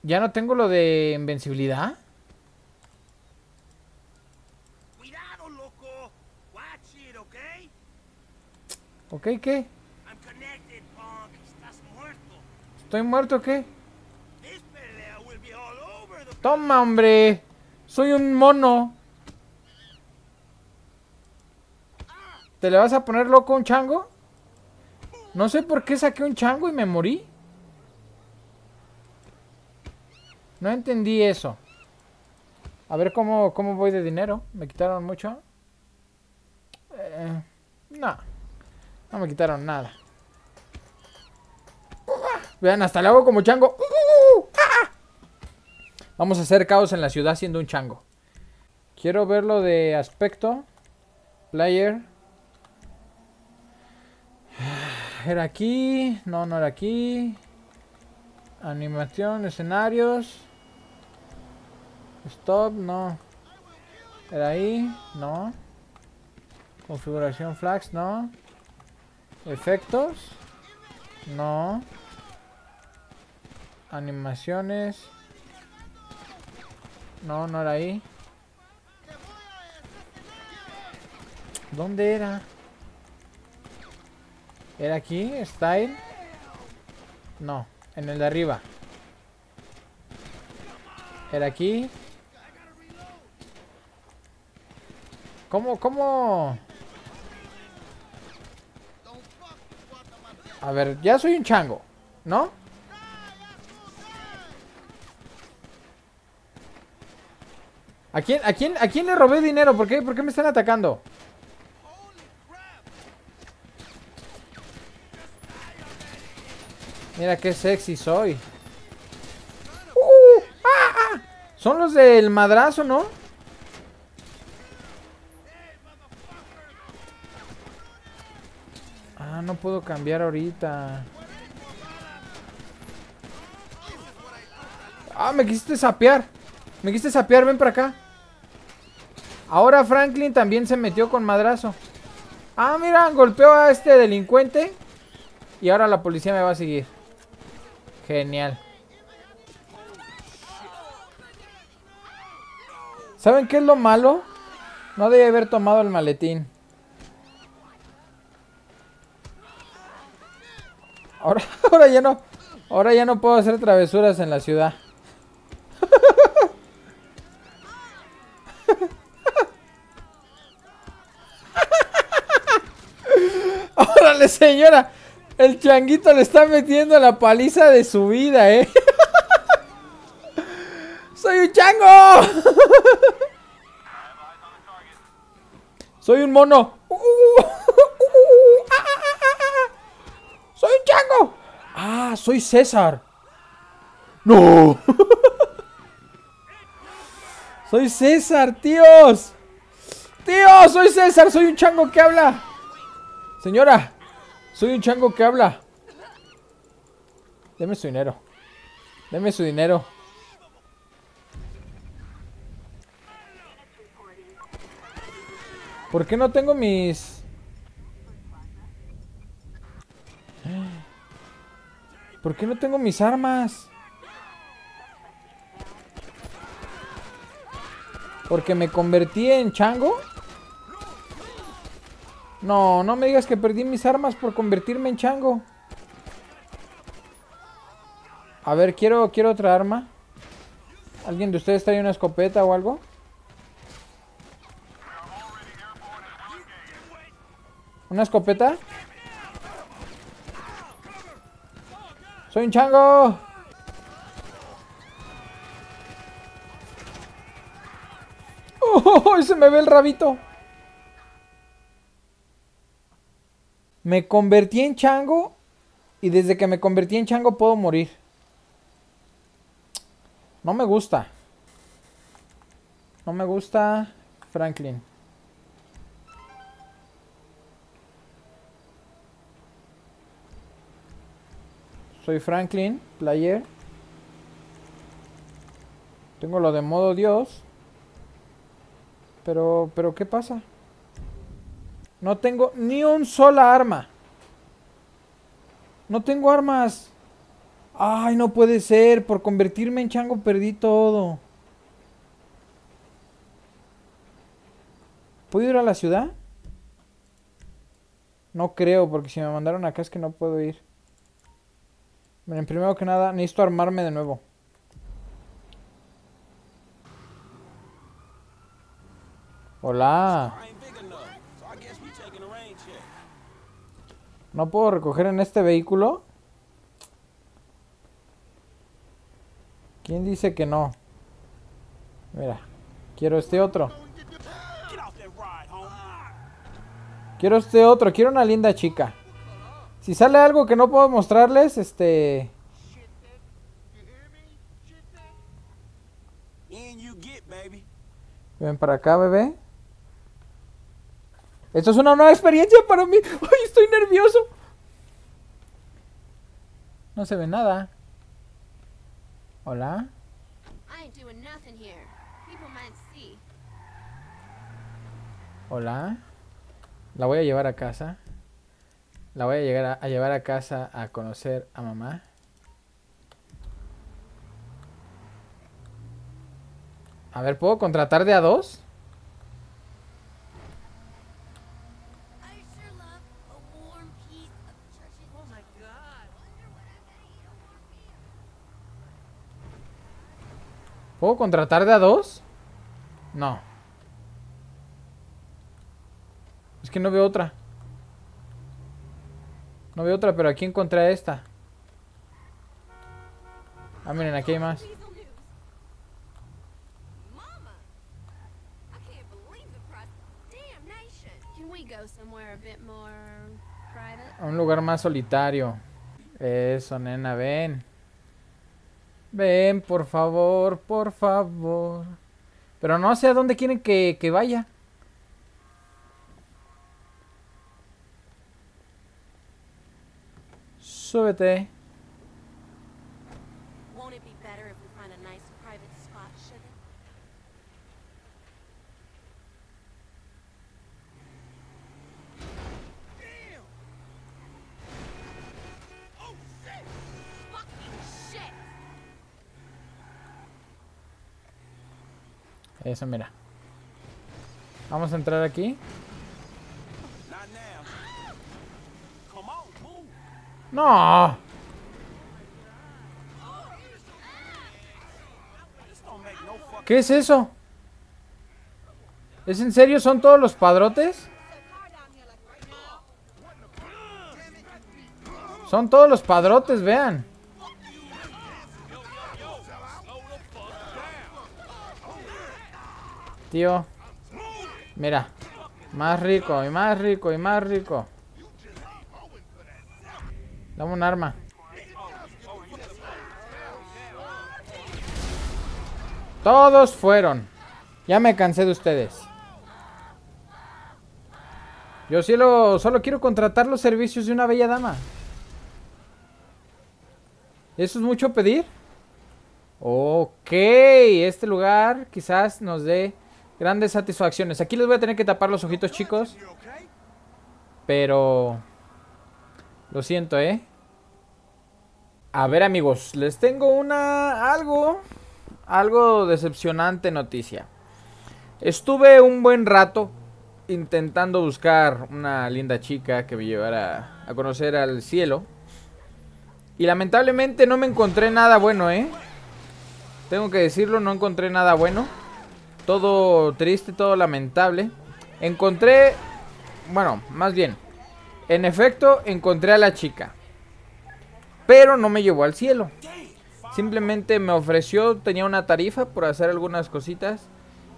¿Ya no tengo lo de invencibilidad? Cuidado, loco. Watch it, okay? ¿Ok qué? I'm connected, punk. ¿Estás muerto? ¿Estoy muerto o qué? This pelea will be all over the... Toma, hombre. Soy un mono. ¿Te le vas a poner loco a un chango? No sé por qué saqué un chango y me morí. No entendí eso. A ver cómo voy de dinero. ¿Me quitaron mucho? No. No me quitaron nada. Vean, hasta le hago como chango. Vamos a hacer caos en la ciudad siendo un chango. Quiero verlo de aspecto. Player. Era aquí. No, no era aquí. Animación, escenarios. Stop, no. Era ahí, no. Configuración flags, no. Efectos, no. Animaciones. No, no era ahí. ¿Dónde era? ¿Era aquí? ¿Style? No, en el de arriba. ¿Era aquí? ¿Cómo? A ver, ya soy un chango, ¿no? ¿A quién le robé dinero? ¿Por qué me están atacando? Mira qué sexy soy. Son los del madrazo, ¿no? Ah, no puedo cambiar ahorita. Ah, me quisiste sapear. Me quisiste sapear, ven para acá. Ahora Franklin también se metió con madrazo. Ah, mira, golpeó a este delincuente. Y ahora la policía me va a seguir. Genial. ¿Saben qué es lo malo? No debí haber tomado el maletín. Ahora ya no puedo hacer travesuras en la ciudad. Órale, señora. El changuito le está metiendo la paliza de su vida, ¿eh? ¡Soy un chango! ¡Soy un mono! ¡Soy un chango! ¡Ah, soy César! ¡No! ¡Soy César, tíos! ¡Tío, soy César! ¡Soy un chango que habla! Señora... Soy un chango que habla. Deme su dinero. Deme su dinero. ¿Por qué no tengo mis...? ¿Por qué no tengo mis armas? ¿Porque me convertí en chango? No, no me digas que perdí mis armas por convertirme en chango. A ver, quiero otra arma. ¿Alguien de ustedes trae una escopeta o algo? ¿Una escopeta? ¡Soy un chango! ¡Oh, se me ve el rabito! Me convertí en chango y desde que me convertí en chango puedo morir. No me gusta. No me gusta, Franklin. Soy Franklin, player. Tengo lo de modo Dios. Pero ¿qué pasa? No tengo ni un sola arma. No tengo armas. Ay, no puede ser. Por convertirme en chango perdí todo. ¿Puedo ir a la ciudad? No creo, porque si me mandaron acá es que no puedo ir. Miren, primero que nada, necesito armarme de nuevo. Hola. ¿No puedo recoger en este vehículo? ¿Quién dice que no? Mira, quiero este otro. Quiero este otro, quiero una linda chica. Si sale algo que no puedo mostrarles, Ven para acá, bebé. Esto es una nueva experiencia para mí. ¡Ay, estoy nervioso! No se ve nada. Hola. Hola. La voy a llevar a casa. La voy a llevar a casa a conocer a mamá. A ver, ¿puedo contratar de a dos? ¿Puedo contratar de a dos? No. Es que no veo otra. No veo otra, pero aquí encontré esta. Ah, miren, aquí hay más. A un lugar más solitario. Eso, nena, ven. Ven, por favor, por favor. Pero no sé a dónde quieren que vaya. Súbete. Eso, mira. Vamos a entrar aquí. No. ¿Qué es eso? ¿Es en serio? ¿Son todos los padrotes? Son todos los padrotes, vean. Tío, mira, más rico y más rico y más rico. Dame un arma. Todos fueron. Ya me cansé de ustedes. Yo solo quiero contratar los servicios de una bella dama. ¿Eso es mucho pedir? Ok, este lugar quizás nos dé grandes satisfacciones. Aquí les voy a tener que tapar los ojitos, chicos. Pero... lo siento, ¿eh? A ver, amigos. Les tengo algo decepcionante noticia. Estuve un buen rato intentando buscar una linda chica que me llevara a conocer al cielo. Y lamentablemente no me encontré nada bueno, ¿eh? Tengo que decirlo, no encontré nada bueno. Todo triste, todo lamentable. Encontré... bueno, más bien, en efecto, encontré a la chica, pero no me llevó al cielo. Simplemente me ofreció, tenía una tarifa por hacer algunas cositas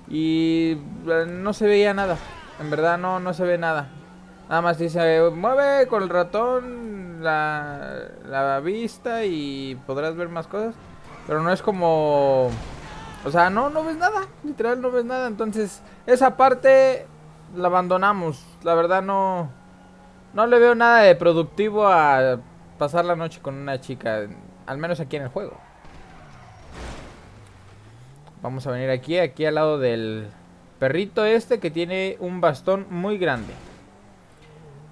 y no se veía nada. En verdad no se ve nada. Nada más dice, mueve con el ratón la vista y podrás ver más cosas. Pero no es como... O sea, no ves nada. Literal, no ves nada. Entonces, esa parte la abandonamos. La verdad no le veo nada de productivo a pasar la noche con una chica. Al menos aquí en el juego. Vamos a venir aquí al lado del perrito este que tiene un bastón muy grande.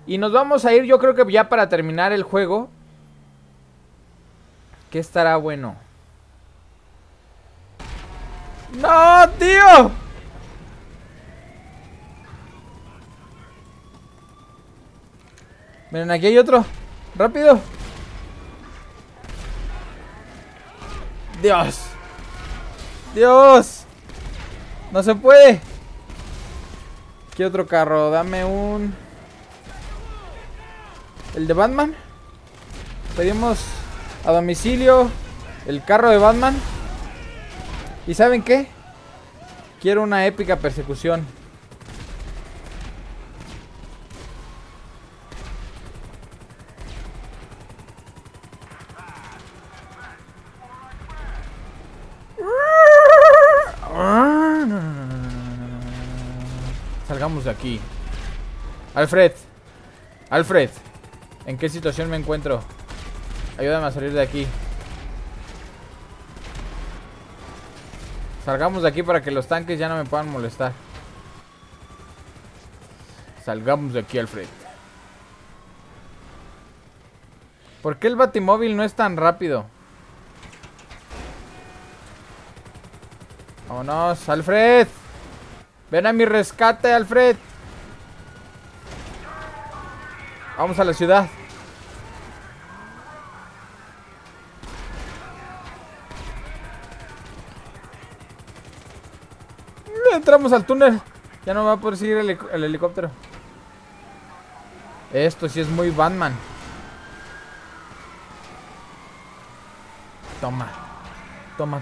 Y nos vamos a ir, yo creo que ya para terminar el juego. ¿Qué estará bueno? ¡No, tío! Miren, aquí hay otro. ¡Rápido! ¡Dios! ¡Dios! ¡No se puede! ¿Qué otro carro? Dame un... ¿El de Batman? Pedimos a domicilio el carro de Batman. ¿Y saben qué? Quiero una épica persecución. Salgamos de aquí. Alfred, ¿en qué situación me encuentro? Ayúdame a salir de aquí. Salgamos de aquí para que los tanques ya no me puedan molestar. Salgamos de aquí, Alfred. ¿Por qué el Batimóvil no es tan rápido? Vámonos, Alfred. Ven a mi rescate, Alfred. Vamos a la ciudad. Entramos al túnel. Ya no va a poder seguir el helicóptero. Esto sí es muy Batman. Toma. Toma.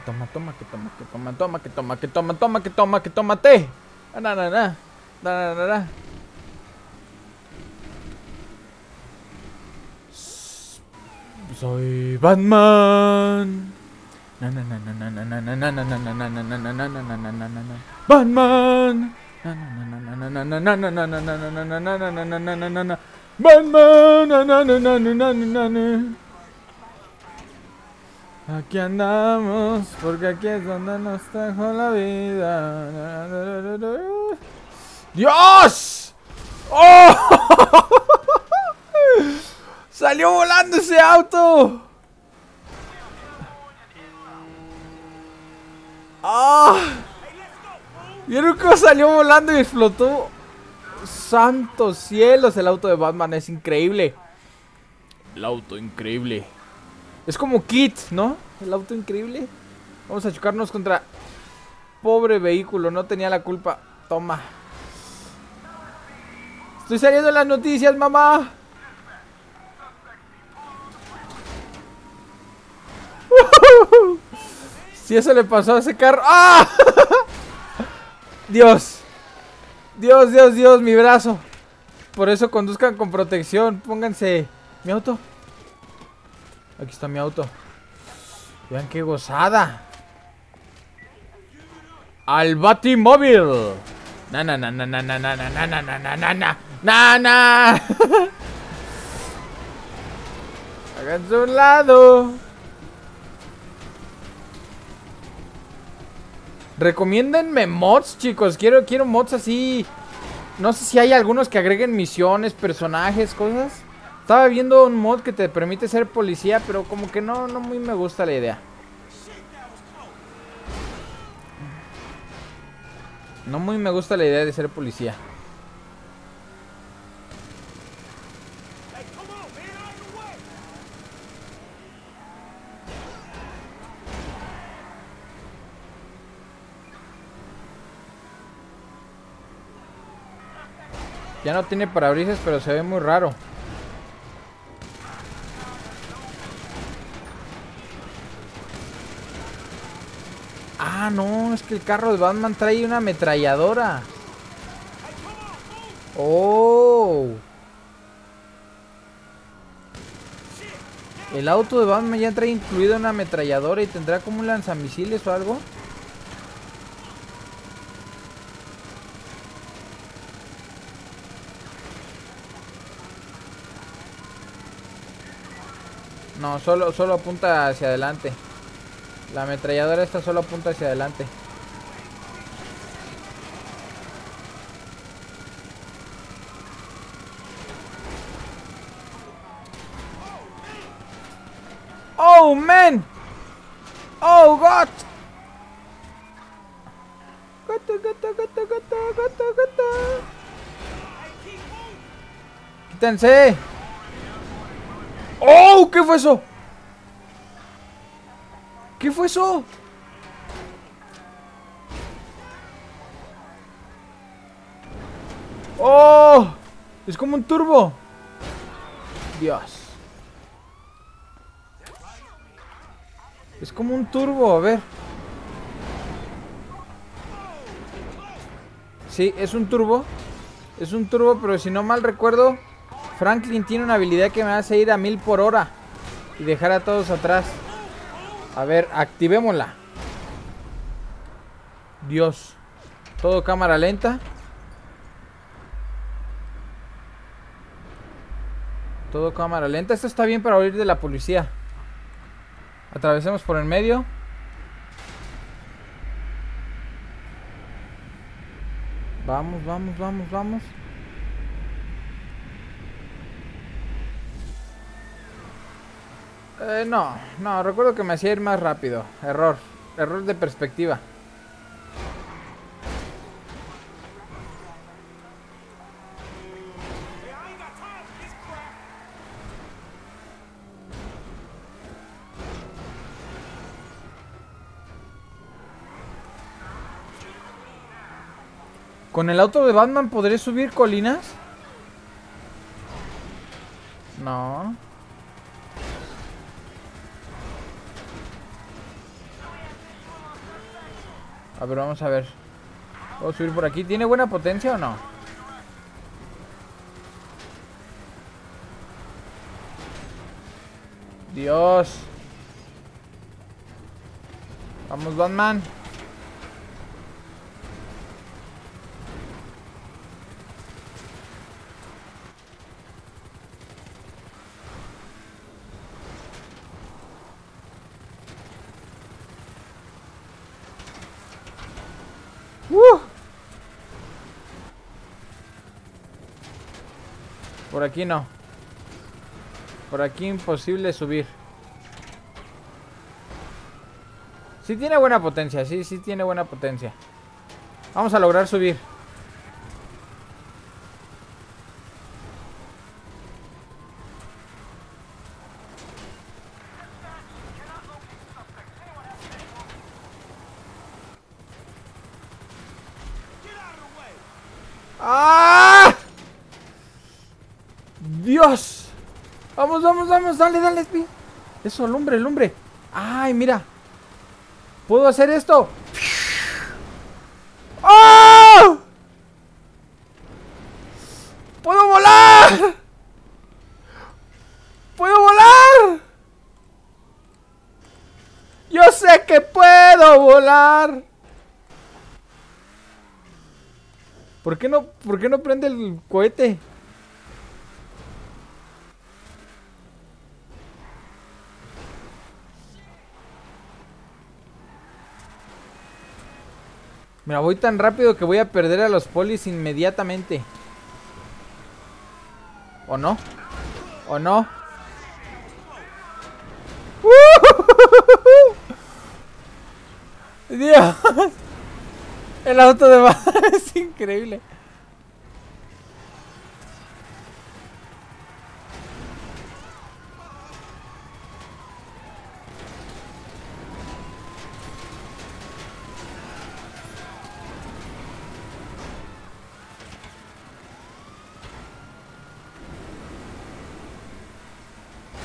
Soy Batman. Batman. Aquí andamos, porque aquí es donde nos trajo la vida. ¡Dios! ¡Oh! ¡Salió volando ese auto! ¡Ah! ¿Vieron cómo salió volando y explotó? ¡Santos cielos! El auto de Batman es increíble. El auto increíble. Es como Kit, ¿no? El auto increíble. Vamos a chocarnos contra... Pobre vehículo, no tenía la culpa. Toma. Estoy saliendo en las noticias, mamá. Si eso le pasó a ese carro... ¡Ah! Dios. Dios, mi brazo. Por eso conduzcan con protección. Pónganse... Mi auto. Aquí está mi auto. Vean qué gozada. Al Batimóvil. Háganse un lado. Recomiéndenme mods, chicos. Quiero mods así. No sé si hay algunos que agreguen misiones, personajes, cosas. Estaba viendo un mod que te permite ser policía, pero como que no muy me gusta la idea. No muy me gusta la idea de ser policía. Ya no tiene parabrisas, pero se ve muy raro. Ah, no, es que el carro de Batman trae una ametralladora. Oh, El auto de Batman ya trae incluido una ametralladora y tendrá como un lanzamisiles o algo. No, solo apunta hacia adelante. La ametralladora esta solo apunta hacia adelante. ¡Oh, man! ¡Oh, God! ¡Gato, gato, gato, gato, gato, gato! ¡Quítense! ¡Oh! ¿Qué fue eso? ¿Qué fue eso? ¡Oh! Es como un turbo. Dios. Es como un turbo, a ver. Sí, es un turbo. Es un turbo, pero si no mal recuerdo, Franklin tiene una habilidad que me hace ir a 1000 por hora y dejar a todos atrás. A ver, activémosla. Dios. Todo cámara lenta. Todo cámara lenta. Esto está bien para huir de la policía. Atravesemos por el medio. Vamos, vamos, vamos, vamos. No, recuerdo que me hacía ir más rápido. Error, error de perspectiva. ¿Con el auto de Batman podré subir colinas? No. A ver, vamos a ver. ¿Puedo subir por aquí? ¿Tiene buena potencia o no? Dios. Vamos, Batman. Por aquí no. Por aquí imposible subir. Sí tiene buena potencia, sí tiene buena potencia. Vamos a lograr subir. Dios. Vamos, vamos, vamos. Dale, dale, Spi. Eso, lumbre, lumbre. Ay, mira. ¿Puedo hacer esto? ¡Oh! ¡Puedo volar! ¡Puedo volar! ¡Yo sé que puedo volar! ¿Por qué no prende el cohete? Mira, voy tan rápido que voy a perder a los polis inmediatamente. ¿O no? ¿O no? ¡Dios! El auto de Batman es increíble.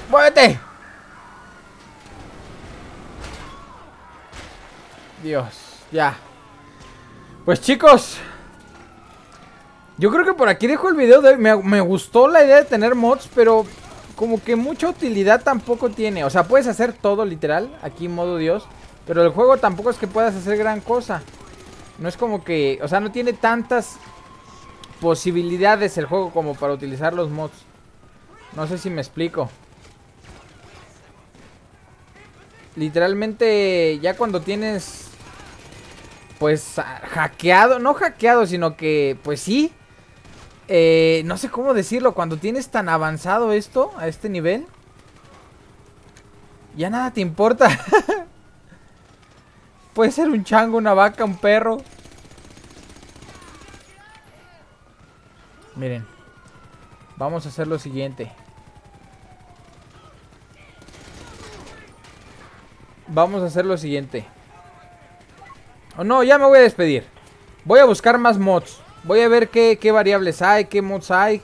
¡Muévete! Dios, ya. Pues chicos, yo creo que por aquí dejo el video de hoy. Me gustó la idea de tener mods, pero como que mucha utilidad tampoco tiene. O sea, puedes hacer todo literal, aquí modo Dios, pero el juego tampoco es que puedas hacer gran cosa. No es como que, o sea, no tiene tantas posibilidades el juego como para utilizar los mods. No sé si me explico. Literalmente ya cuando tienes, pues, hackeado, no hackeado, sino que, pues sí, no sé cómo decirlo, cuando tienes tan avanzado esto, a este nivel, ya nada te importa. Puede ser un chango, una vaca, un perro. Miren, vamos a hacer lo siguiente. Vamos a hacer lo siguiente. Oh, no, ya me voy a despedir. Voy a buscar más mods. Voy a ver qué variables hay, qué mods hay,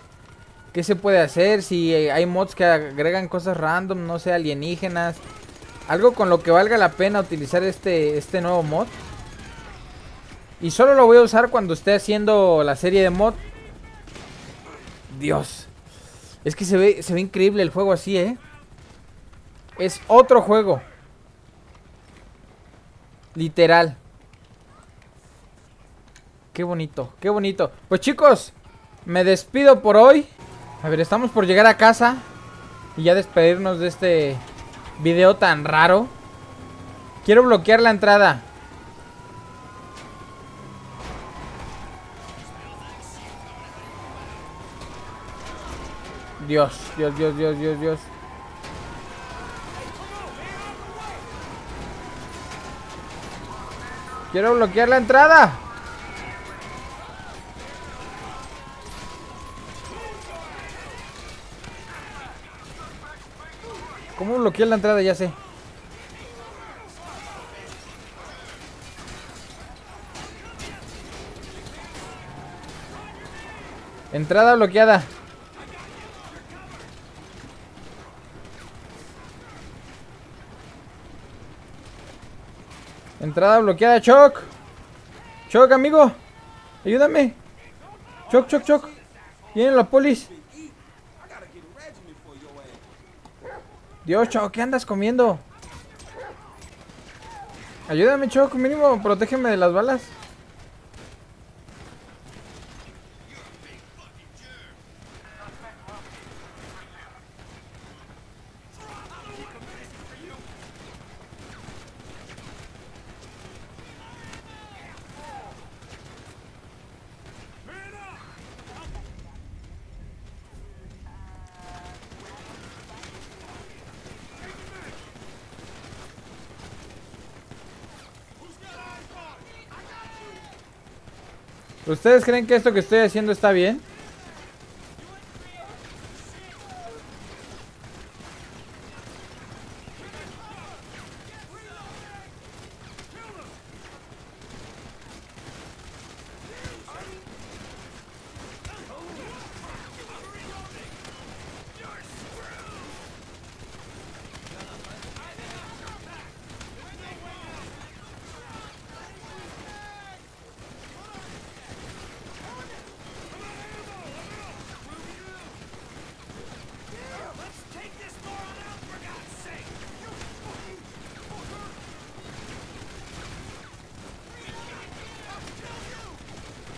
qué se puede hacer. Si hay mods que agregan cosas random, no sé, alienígenas. Algo con lo que valga la pena utilizar este nuevo mod. Y solo lo voy a usar cuando esté haciendo la serie de mod. Dios. Es que se ve increíble el juego así, ¿eh? Es otro juego. Literal. Qué bonito, qué bonito. Pues chicos, me despido por hoy. A ver, estamos por llegar a casa y ya despedirnos de este video tan raro. Quiero bloquear la entrada. Dios, Dios, Dios, Dios, Dios, Dios. Quiero bloquear la entrada. ¿Cómo bloqueé la entrada? Ya sé. Entrada bloqueada. Entrada bloqueada, Choc. Choc, amigo. Ayúdame. Choc, Choc, Choc. Vienen los polis. Dios, Choc, ¿qué andas comiendo? Ayúdame, Choc, mínimo, protégeme de las balas. ¿Ustedes creen que esto que estoy haciendo está bien?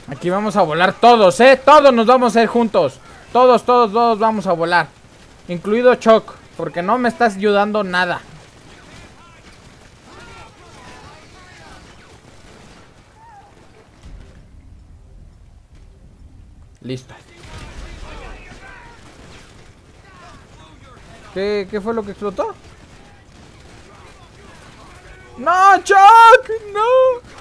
Aquí vamos a volar todos, ¿eh? Todos nos vamos a ir juntos. Todos, todos, todos vamos a volar. Incluido Choc, porque no me estás ayudando nada. Listo. ¿Qué fue lo que explotó? ¡No, Choc! ¡No!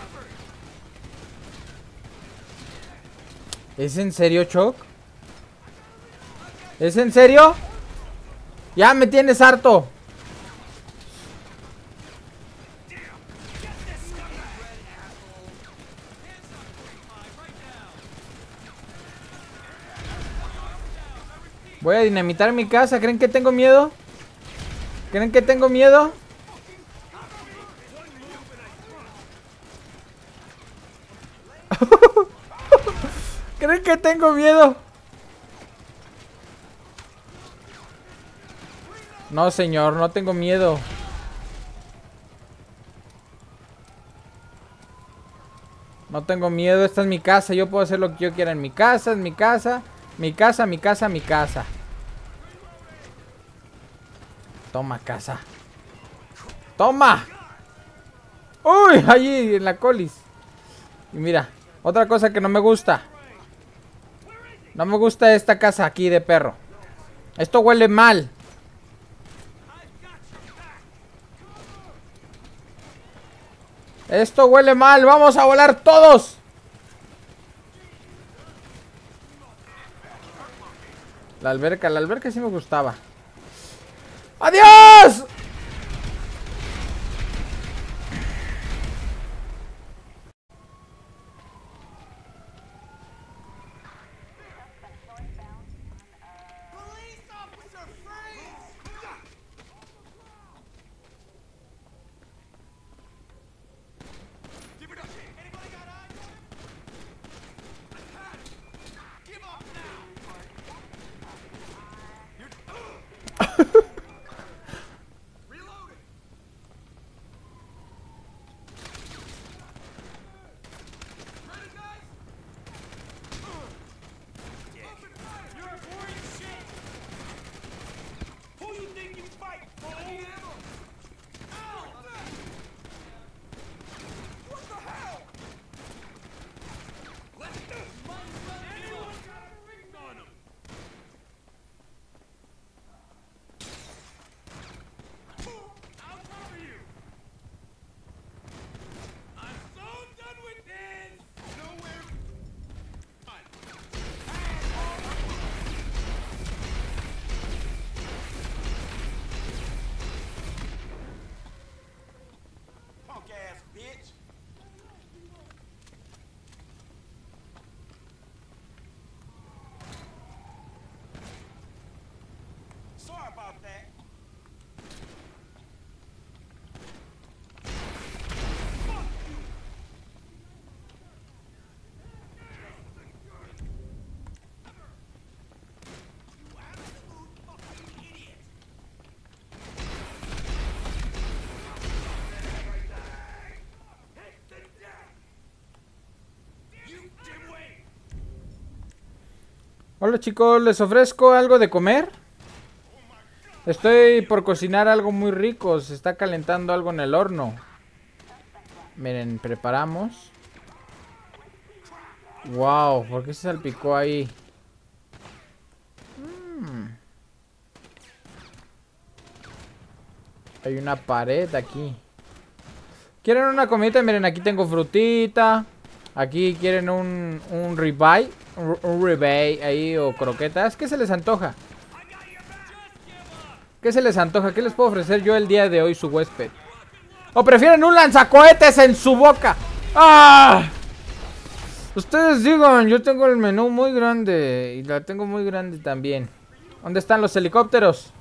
¿Es en serio, Choc? ¿Es en serio? ¡Ya me tienes harto! Voy a dinamitar mi casa. ¿Creen que tengo miedo? ¿Creen que tengo miedo? ¿Creen que tengo miedo? No, señor, no tengo miedo. No tengo miedo, esta es mi casa. Yo puedo hacer lo que yo quiera en mi casa, es mi casa. Mi casa, mi casa, mi casa. Toma, casa. ¡Toma! ¡Uy! Allí, en la colis. Y mira, otra cosa que no me gusta. No me gusta esta casa aquí de perro. Esto huele mal. Esto huele mal. ¡Vamos a volar todos! La alberca sí me gustaba. ¡Adiós! Hola chicos, ¿les ofrezco algo de comer? Estoy por cocinar algo muy rico. Se está calentando algo en el horno. Miren, preparamos. Wow, ¿por qué se salpicó ahí? Hay una pared aquí. ¿Quieren una comida? Miren, aquí tengo frutita. Aquí quieren un ribeye. Un ribeye ahí o croquetas. ¿Qué se les antoja? ¿Qué se les antoja? ¿Qué les puedo ofrecer yo el día de hoy, su huésped? ¿O prefieren un lanzacohetes en su boca? ¡Ah! Ustedes digan, yo tengo el menú muy grande. Y la tengo muy grande también. ¿Dónde están los helicópteros?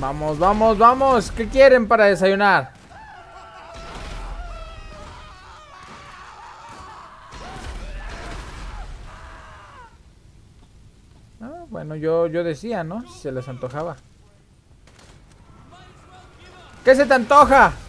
Vamos, vamos, vamos. ¿Qué quieren para desayunar? Bueno, yo decía, ¿no? Se les antojaba. ¿Qué se te antoja?